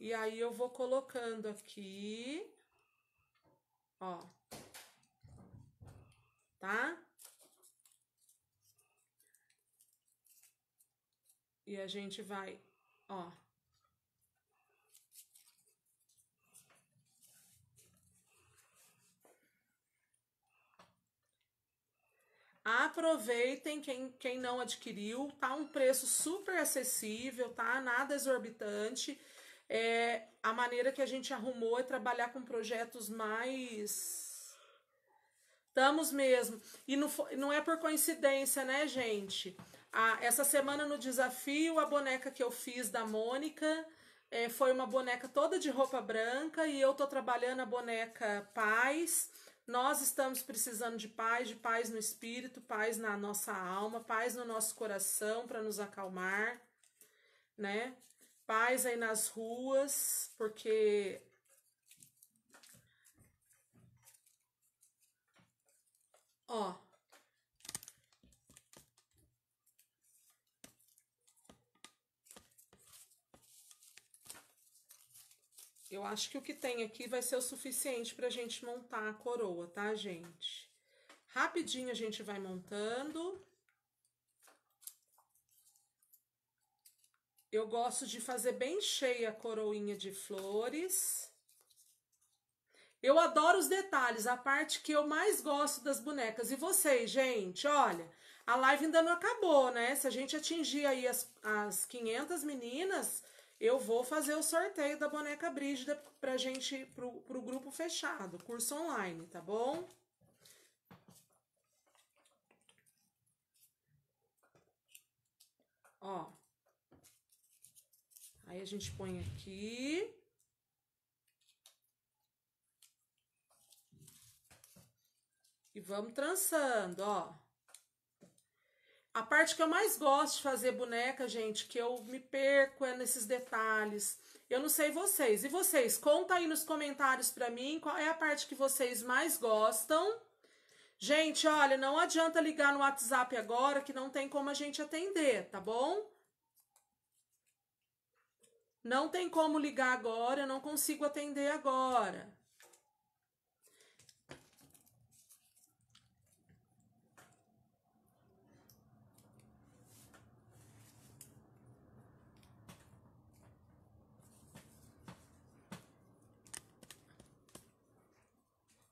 E aí eu vou colocando aqui, ó, tá? E a gente vai, ó. Aproveitem quem não adquiriu, tá? Um preço super acessível, tá? Nada exorbitante. É, a maneira que a gente arrumou é trabalhar com projetos mais... Estamos mesmo. E não é por coincidência, né, gente? Essa semana no desafio, a boneca que eu fiz da Mônica foi uma boneca toda de roupa branca e eu tô trabalhando a boneca Paz. Nós estamos precisando de paz no espírito, paz na nossa alma, paz no nosso coração para nos acalmar, né? Paz aí nas ruas, porque ó, eu acho que o que tem aqui vai ser o suficiente pra gente montar a coroa, tá, gente? Rapidinho a gente vai montando. Eu gosto de fazer bem cheia a coroinha de flores. Eu adoro os detalhes, a parte que eu mais gosto das bonecas. E vocês, gente, olha, a live ainda não acabou, né? Se a gente atingir aí as 500 meninas, eu vou fazer o sorteio da boneca Brígida pra gente, pro grupo fechado, curso online, tá bom? Ó. Aí a gente põe aqui. E vamos trançando, ó. A parte que eu mais gosto de fazer boneca, gente, que eu me perco é nesses detalhes. Eu não sei vocês. E vocês, conta aí nos comentários pra mim qual é a parte que vocês mais gostam. Gente, olha, não adianta ligar no WhatsApp agora que não tem como a gente atender, tá bom? Não tem como ligar agora, eu não consigo atender agora.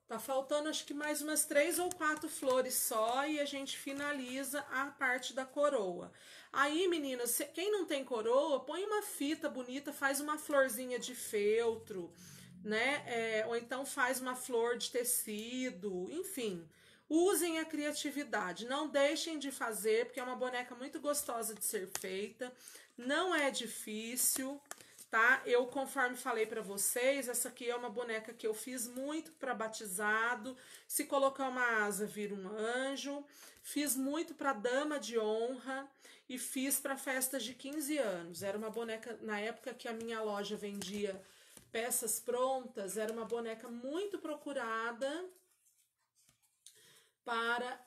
Tá faltando acho que mais umas 3 ou 4 flores só e a gente finaliza a parte da coroa. Aí, meninas, quem não tem coroa, põe uma fita bonita, faz uma florzinha de feltro, né? Ou então faz uma flor de tecido, enfim. Usem a criatividade, não deixem de fazer, porque é uma boneca muito gostosa de ser feita. Não é difícil... Tá? Eu, conforme falei pra vocês, essa aqui é uma boneca que eu fiz muito pra batizado. Se colocar uma asa, vira um anjo. Fiz muito pra dama de honra e fiz pra festas de 15 anos. Era uma boneca, na época que a minha loja vendia peças prontas, era uma boneca muito procurada para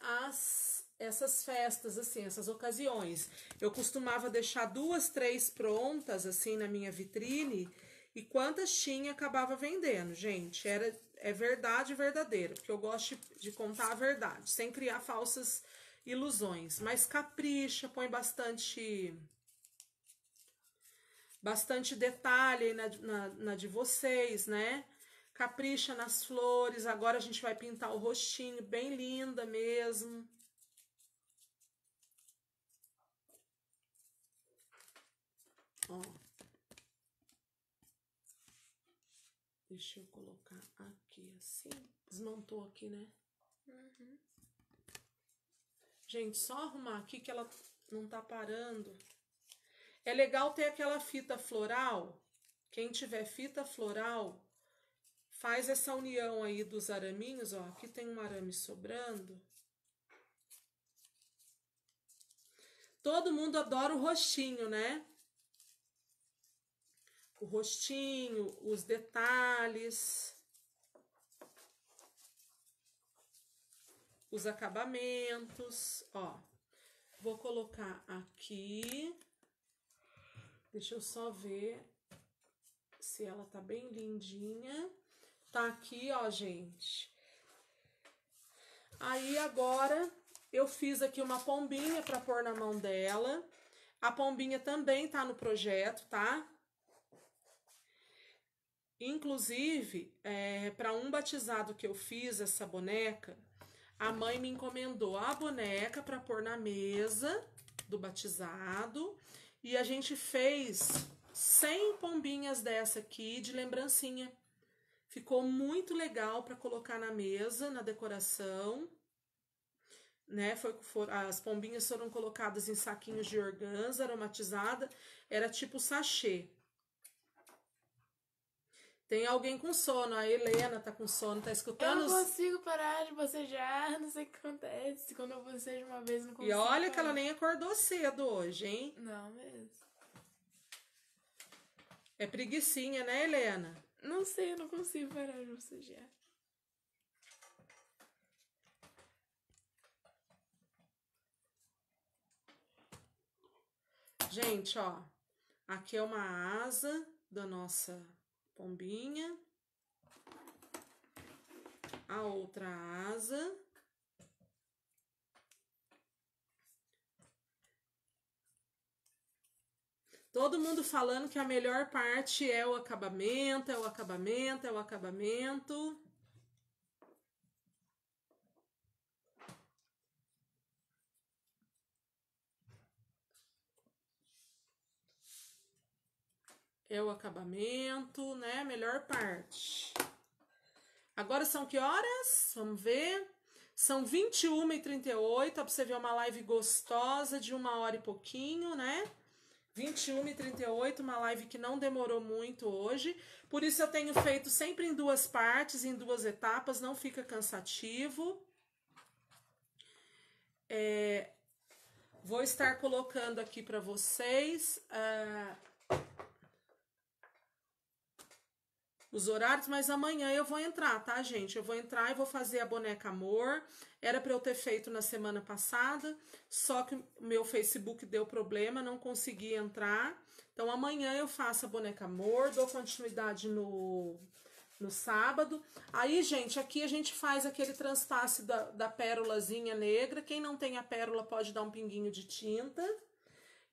essas festas, assim, essas ocasiões. Eu costumava deixar 2, 3 prontas, assim, na minha vitrine, e quantas tinha, acabava vendendo, gente. É verdade verdadeira, porque eu gosto de contar a verdade, sem criar falsas ilusões. Mas capricha, põe bastante detalhe aí na de vocês, né? Capricha nas flores. Agora a gente vai pintar o rostinho, bem linda mesmo. Ó, deixa eu colocar aqui assim. Desmontou aqui, né? Uhum. Gente, só arrumar aqui que ela não tá parando. É legal ter aquela fita floral. Quem tiver fita floral, faz essa união aí dos araminhos, ó. Aqui tem um arame sobrando. Todo mundo adora o roxinho, né? O rostinho, os detalhes, os acabamentos, ó. Vou colocar aqui. Deixa eu só ver se ela tá bem lindinha. Tá aqui, ó, gente. Aí agora eu fiz aqui uma pombinha pra pôr na mão dela. A pombinha também tá no projeto, tá? Inclusive, para um batizado que eu fiz essa boneca, a mãe me encomendou a boneca para pôr na mesa do batizado. E a gente fez 100 pombinhas dessa aqui de lembrancinha. Ficou muito legal para colocar na mesa, na decoração. Né? As pombinhas foram colocadas em saquinhos de organza aromatizada. Era tipo sachê. Tem alguém com sono, a Helena tá com sono, tá escutando? Eu não consigo parar de bocejar, não sei o que acontece. Quando eu bocejo uma vez, não consigo. E olha que ela nem acordou cedo hoje, hein? Não, mesmo. É preguicinha, né, Helena? Não sei, eu não consigo parar de bocejar. Gente, ó, aqui é uma asa da nossa pombinha, a outra asa, todo mundo falando que a melhor parte é o acabamento, é o acabamento, é o acabamento. É o acabamento, né? Melhor parte. Agora são que horas? Vamos ver. São 21h38, pra você ver uma live gostosa de 1 hora e pouquinho, né? 21h38, uma live que não demorou muito hoje. Por isso eu tenho feito sempre em 2 partes, em 2 etapas, não fica cansativo. Vou estar colocando aqui pra vocês os horários, mas amanhã eu vou entrar, tá, gente? Eu vou entrar e vou fazer a boneca amor. Era pra eu ter feito na semana passada, só que o meu Facebook deu problema, não consegui entrar. Então, amanhã eu faço a boneca amor, dou continuidade no sábado. Aí, gente, aqui a gente faz aquele transpasse da pérolazinha negra. Quem não tem a pérola pode dar um pinguinho de tinta.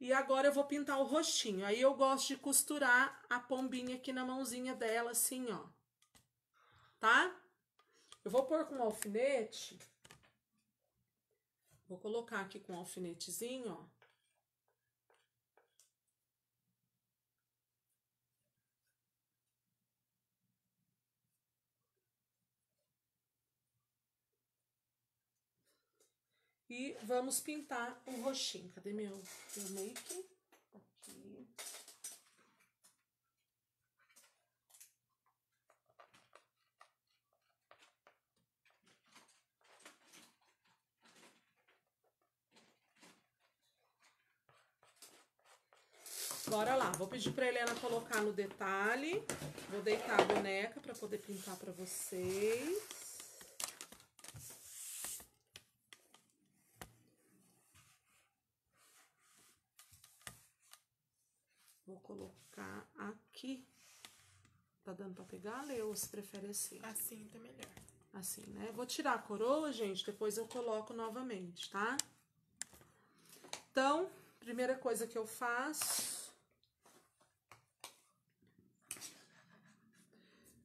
E agora eu vou pintar o rostinho. Aí eu gosto de costurar a pombinha aqui na mãozinha dela, assim, ó. Tá? Eu vou pôr com um alfinete. Vou colocar aqui com um alfinetezinho, ó. E vamos pintar o roxinho. Cadê meu make? Aqui. Bora lá. Vou pedir pra Helena colocar no detalhe. Vou deitar a boneca pra poder pintar pra vocês. Vou colocar aqui. Tá dando pra pegar, Lê, ou se prefere assim? Assim tá melhor. Assim, né? Vou tirar a coroa, gente, depois eu coloco novamente, tá? Então, primeira coisa que eu faço,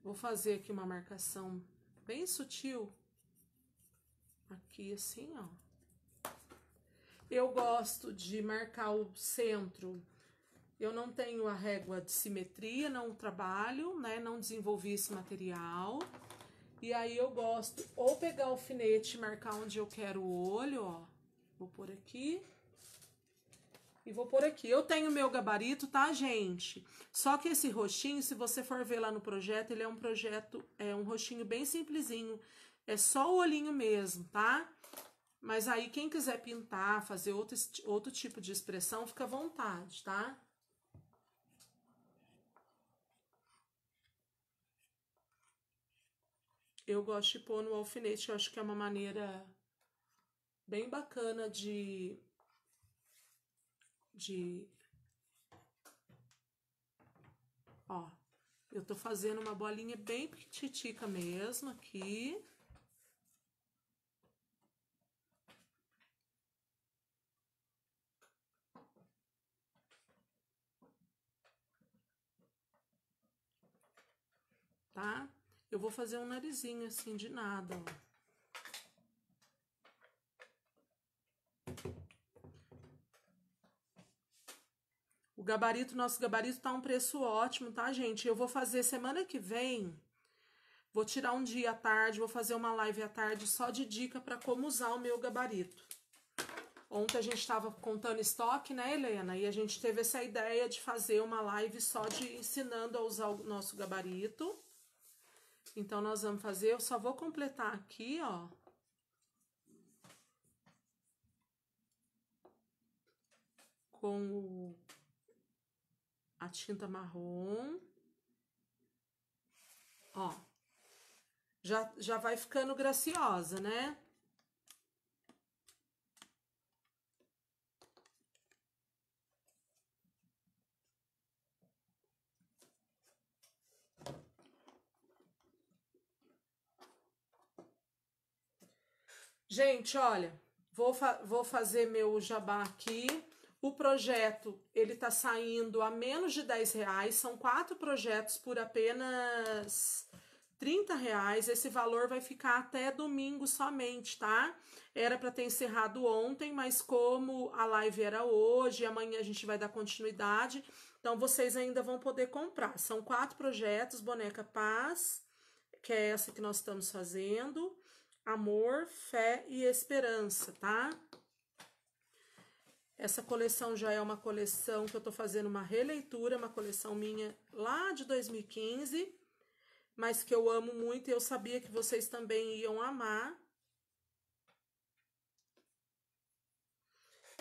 vou fazer aqui uma marcação bem sutil. Aqui, assim, ó. Eu gosto de marcar o centro. Eu não tenho a régua de simetria, não trabalho, né? Não desenvolvi esse material. E aí eu gosto ou pegar o alfinete e marcar onde eu quero o olho, ó. Vou por aqui. E vou pôr aqui. Eu tenho meu gabarito, tá, gente? Só que esse roxinho, se você for ver lá no projeto, ele é um projeto, é um roxinho bem simplesinho. É só o olhinho mesmo, tá? Mas aí, quem quiser pintar, fazer outro tipo de expressão, fica à vontade, tá? Eu gosto de pôr no alfinete, eu acho que é uma maneira bem bacana de... Ó, eu tô fazendo uma bolinha bem pititica mesmo aqui. Tá? Eu vou fazer um narizinho assim de nada, ó. O gabarito, nosso gabarito tá um preço ótimo, tá, gente? Eu vou fazer semana que vem, vou tirar um dia à tarde, vou fazer uma live à tarde só de dica pra como usar o meu gabarito. Ontem a gente tava contando estoque, né, Helena? E a gente teve essa ideia de fazer uma live só de ensinando a usar o nosso gabarito. Então, nós vamos fazer, eu só vou completar aqui, ó. Com a tinta marrom. Ó. Já vai ficando graciosa, né? Gente, olha, vou fazer meu jabá aqui. O projeto, ele tá saindo a menos de R$10. São 4 projetos por apenas R$30. Esse valor vai ficar até domingo somente, tá? Era pra ter encerrado ontem, mas como a live era hoje, amanhã a gente vai dar continuidade. Então, vocês ainda vão poder comprar. São 4 projetos, Boneca Paz, que é essa que nós estamos fazendo. Amor, fé e esperança, tá? Essa coleção já é uma coleção que eu tô fazendo uma releitura, uma coleção minha lá de 2015, mas que eu amo muito e eu sabia que vocês também iam amar.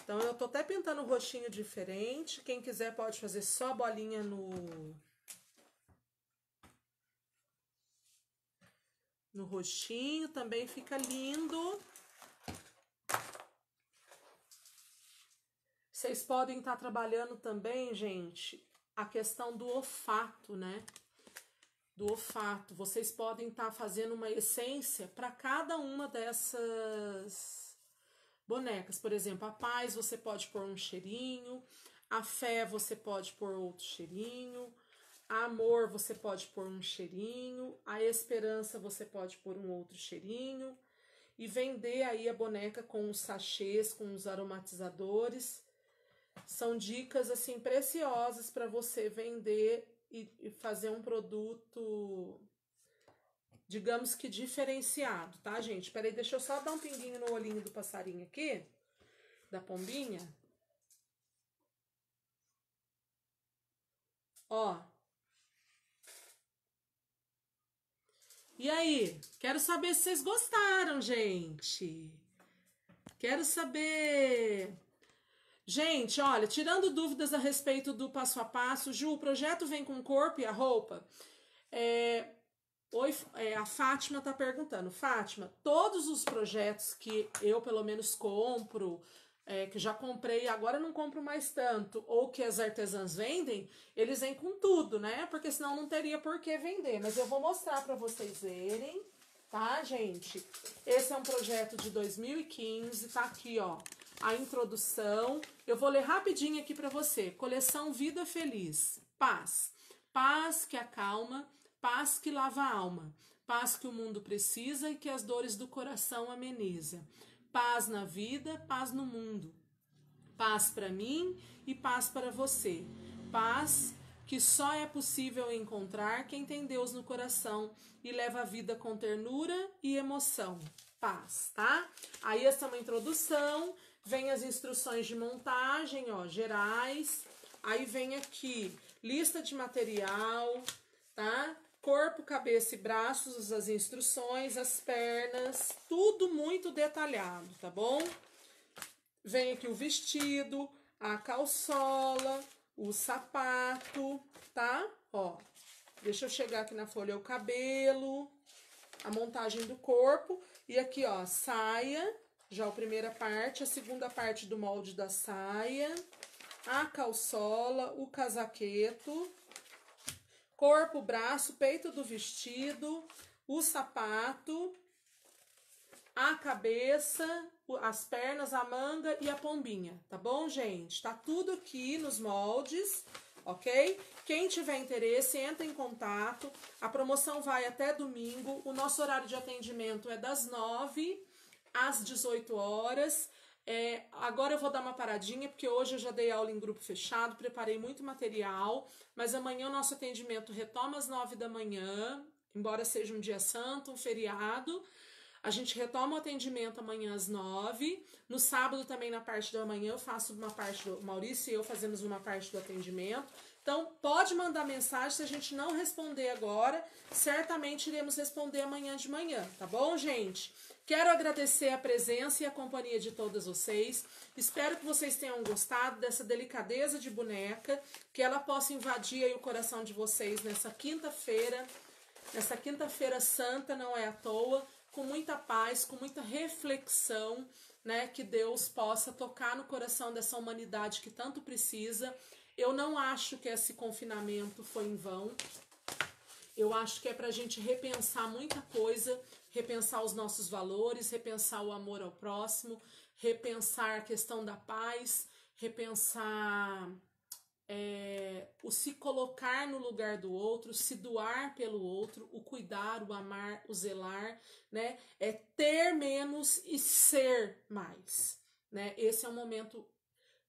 Então, eu tô até pintando um roxinho diferente. Quem quiser pode fazer só bolinha no roxinho, também fica lindo. Vocês podem estar trabalhando também, gente, a questão do olfato, né? Do olfato. Vocês podem estar fazendo uma essência para cada uma dessas bonecas. Por exemplo, a paz você pode pôr um cheirinho, a fé você pode pôr outro cheirinho. Amor, você pode pôr um cheirinho. A esperança, você pode pôr um outro cheirinho. E vender aí a boneca com os sachês, com os aromatizadores. São dicas, assim, preciosas para você vender e fazer um produto, digamos que diferenciado, tá, gente? Peraí, deixa eu só dar um pinguinho no olhinho do passarinho aqui, da pombinha. Ó. E aí? Quero saber se vocês gostaram, gente. Quero saber... Gente, olha, tirando dúvidas a respeito do passo a passo, Ju, o projeto vem com o corpo e a roupa? Oi, a Fátima tá perguntando. Fátima, todos os projetos que eu, pelo menos, compro... que já comprei, agora não compro mais tanto, ou que as artesãs vendem, eles vêm com tudo, né? Porque senão não teria por que vender. Mas eu vou mostrar pra vocês verem, tá, gente? Esse é um projeto de 2015, tá aqui, ó, a introdução. Eu vou ler rapidinho aqui pra você. Coleção Vida Feliz. Paz. Paz que acalma, paz que lava a alma, paz que o mundo precisa e que as dores do coração ameniza. Paz na vida, paz no mundo. Paz para mim e paz para você. Paz que só é possível encontrar quem tem Deus no coração e leva a vida com ternura e emoção. Paz, tá? Aí essa é uma introdução. Vem as instruções de montagem, ó, gerais. Aí vem aqui, lista de material, tá? Corpo, cabeça e braços, as instruções, as pernas, tudo muito detalhado, tá bom? Vem aqui o vestido, a calçola, o sapato, tá? Ó, deixa eu chegar aqui na folha, o cabelo, a montagem do corpo. E aqui, ó, saia, já a primeira parte, a segunda parte do molde da saia, a calçola, o casaqueto, corpo, braço, peito do vestido, o sapato, a cabeça, as pernas, a manga e a pombinha, tá bom, gente? Tá tudo aqui nos moldes, ok? Quem tiver interesse, entra em contato. A promoção vai até domingo. O nosso horário de atendimento é das 9 às 18 horas. Agora eu vou dar uma paradinha, porque hoje eu já dei aula em grupo fechado, preparei muito material, mas amanhã o nosso atendimento retoma às 9 da manhã, embora seja um dia santo, um feriado, a gente retoma o atendimento amanhã às 9, no sábado também na parte da manhã eu faço uma parte, do Maurício e eu fazemos uma parte do atendimento, então pode mandar mensagem, se a gente não responder agora, certamente iremos responder amanhã de manhã, tá bom, gente? Quero agradecer a presença e a companhia de todas vocês. Espero que vocês tenham gostado dessa delicadeza de boneca, que ela possa invadir aí o coração de vocês nessa quinta-feira santa, não é à toa, com muita paz, com muita reflexão, né? Que Deus possa tocar no coração dessa humanidade que tanto precisa. Eu não acho que esse confinamento foi em vão. Eu acho que é pra gente repensar muita coisa, repensar os nossos valores, repensar o amor ao próximo, repensar a questão da paz, repensar o se colocar no lugar do outro, se doar pelo outro, o cuidar, o amar, o zelar, né? É ter menos e ser mais, né? Esse é um momento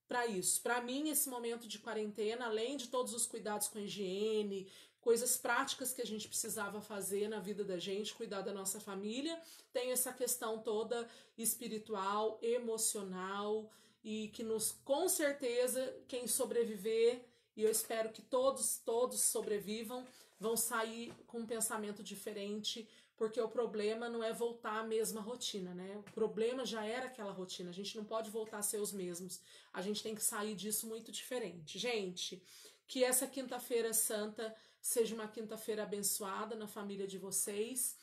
para isso. Para mim, esse momento de quarentena, além de todos os cuidados com a higiene, coisas práticas que a gente precisava fazer na vida da gente, cuidar da nossa família, tem essa questão toda espiritual, emocional, e que nos, com certeza, quem sobreviver, e eu espero que todos sobrevivam, vão sair com um pensamento diferente, porque o problema não é voltar à mesma rotina, né? O problema já era aquela rotina, a gente não pode voltar a ser os mesmos, a gente tem que sair disso muito diferente. Gente, que essa quinta-feira santa seja uma quinta-feira abençoada na família de vocês.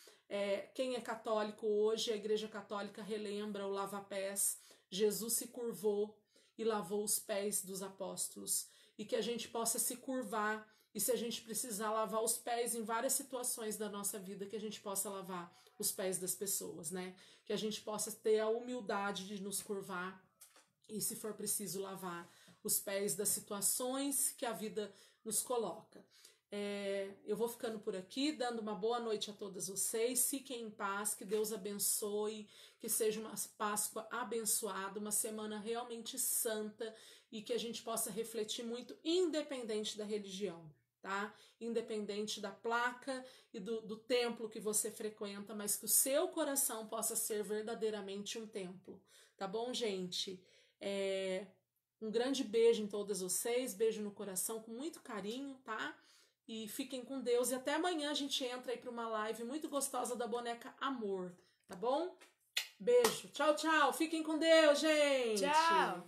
Quem é católico hoje, a Igreja Católica relembra o lava-pés. Jesus se curvou e lavou os pés dos apóstolos. E que a gente possa se curvar. E se a gente precisar lavar os pés em várias situações da nossa vida, que a gente possa lavar os pés das pessoas, né? Que a gente possa ter a humildade de nos curvar. E se for preciso lavar os pés das situações que a vida nos coloca. Eu vou ficando por aqui, dando uma boa noite a todas vocês, fiquem em paz, que Deus abençoe, que seja uma Páscoa abençoada, uma semana realmente santa e que a gente possa refletir muito, independente da religião, tá? Independente da placa e do templo que você frequenta, mas que o seu coração possa ser verdadeiramente um templo, tá bom, gente? Um grande beijo em todas vocês, beijo no coração, com muito carinho, tá? E fiquem com Deus. E até amanhã a gente entra aí para uma live muito gostosa da boneca Amor, tá bom? Beijo. Tchau, tchau. Fiquem com Deus, gente. Tchau.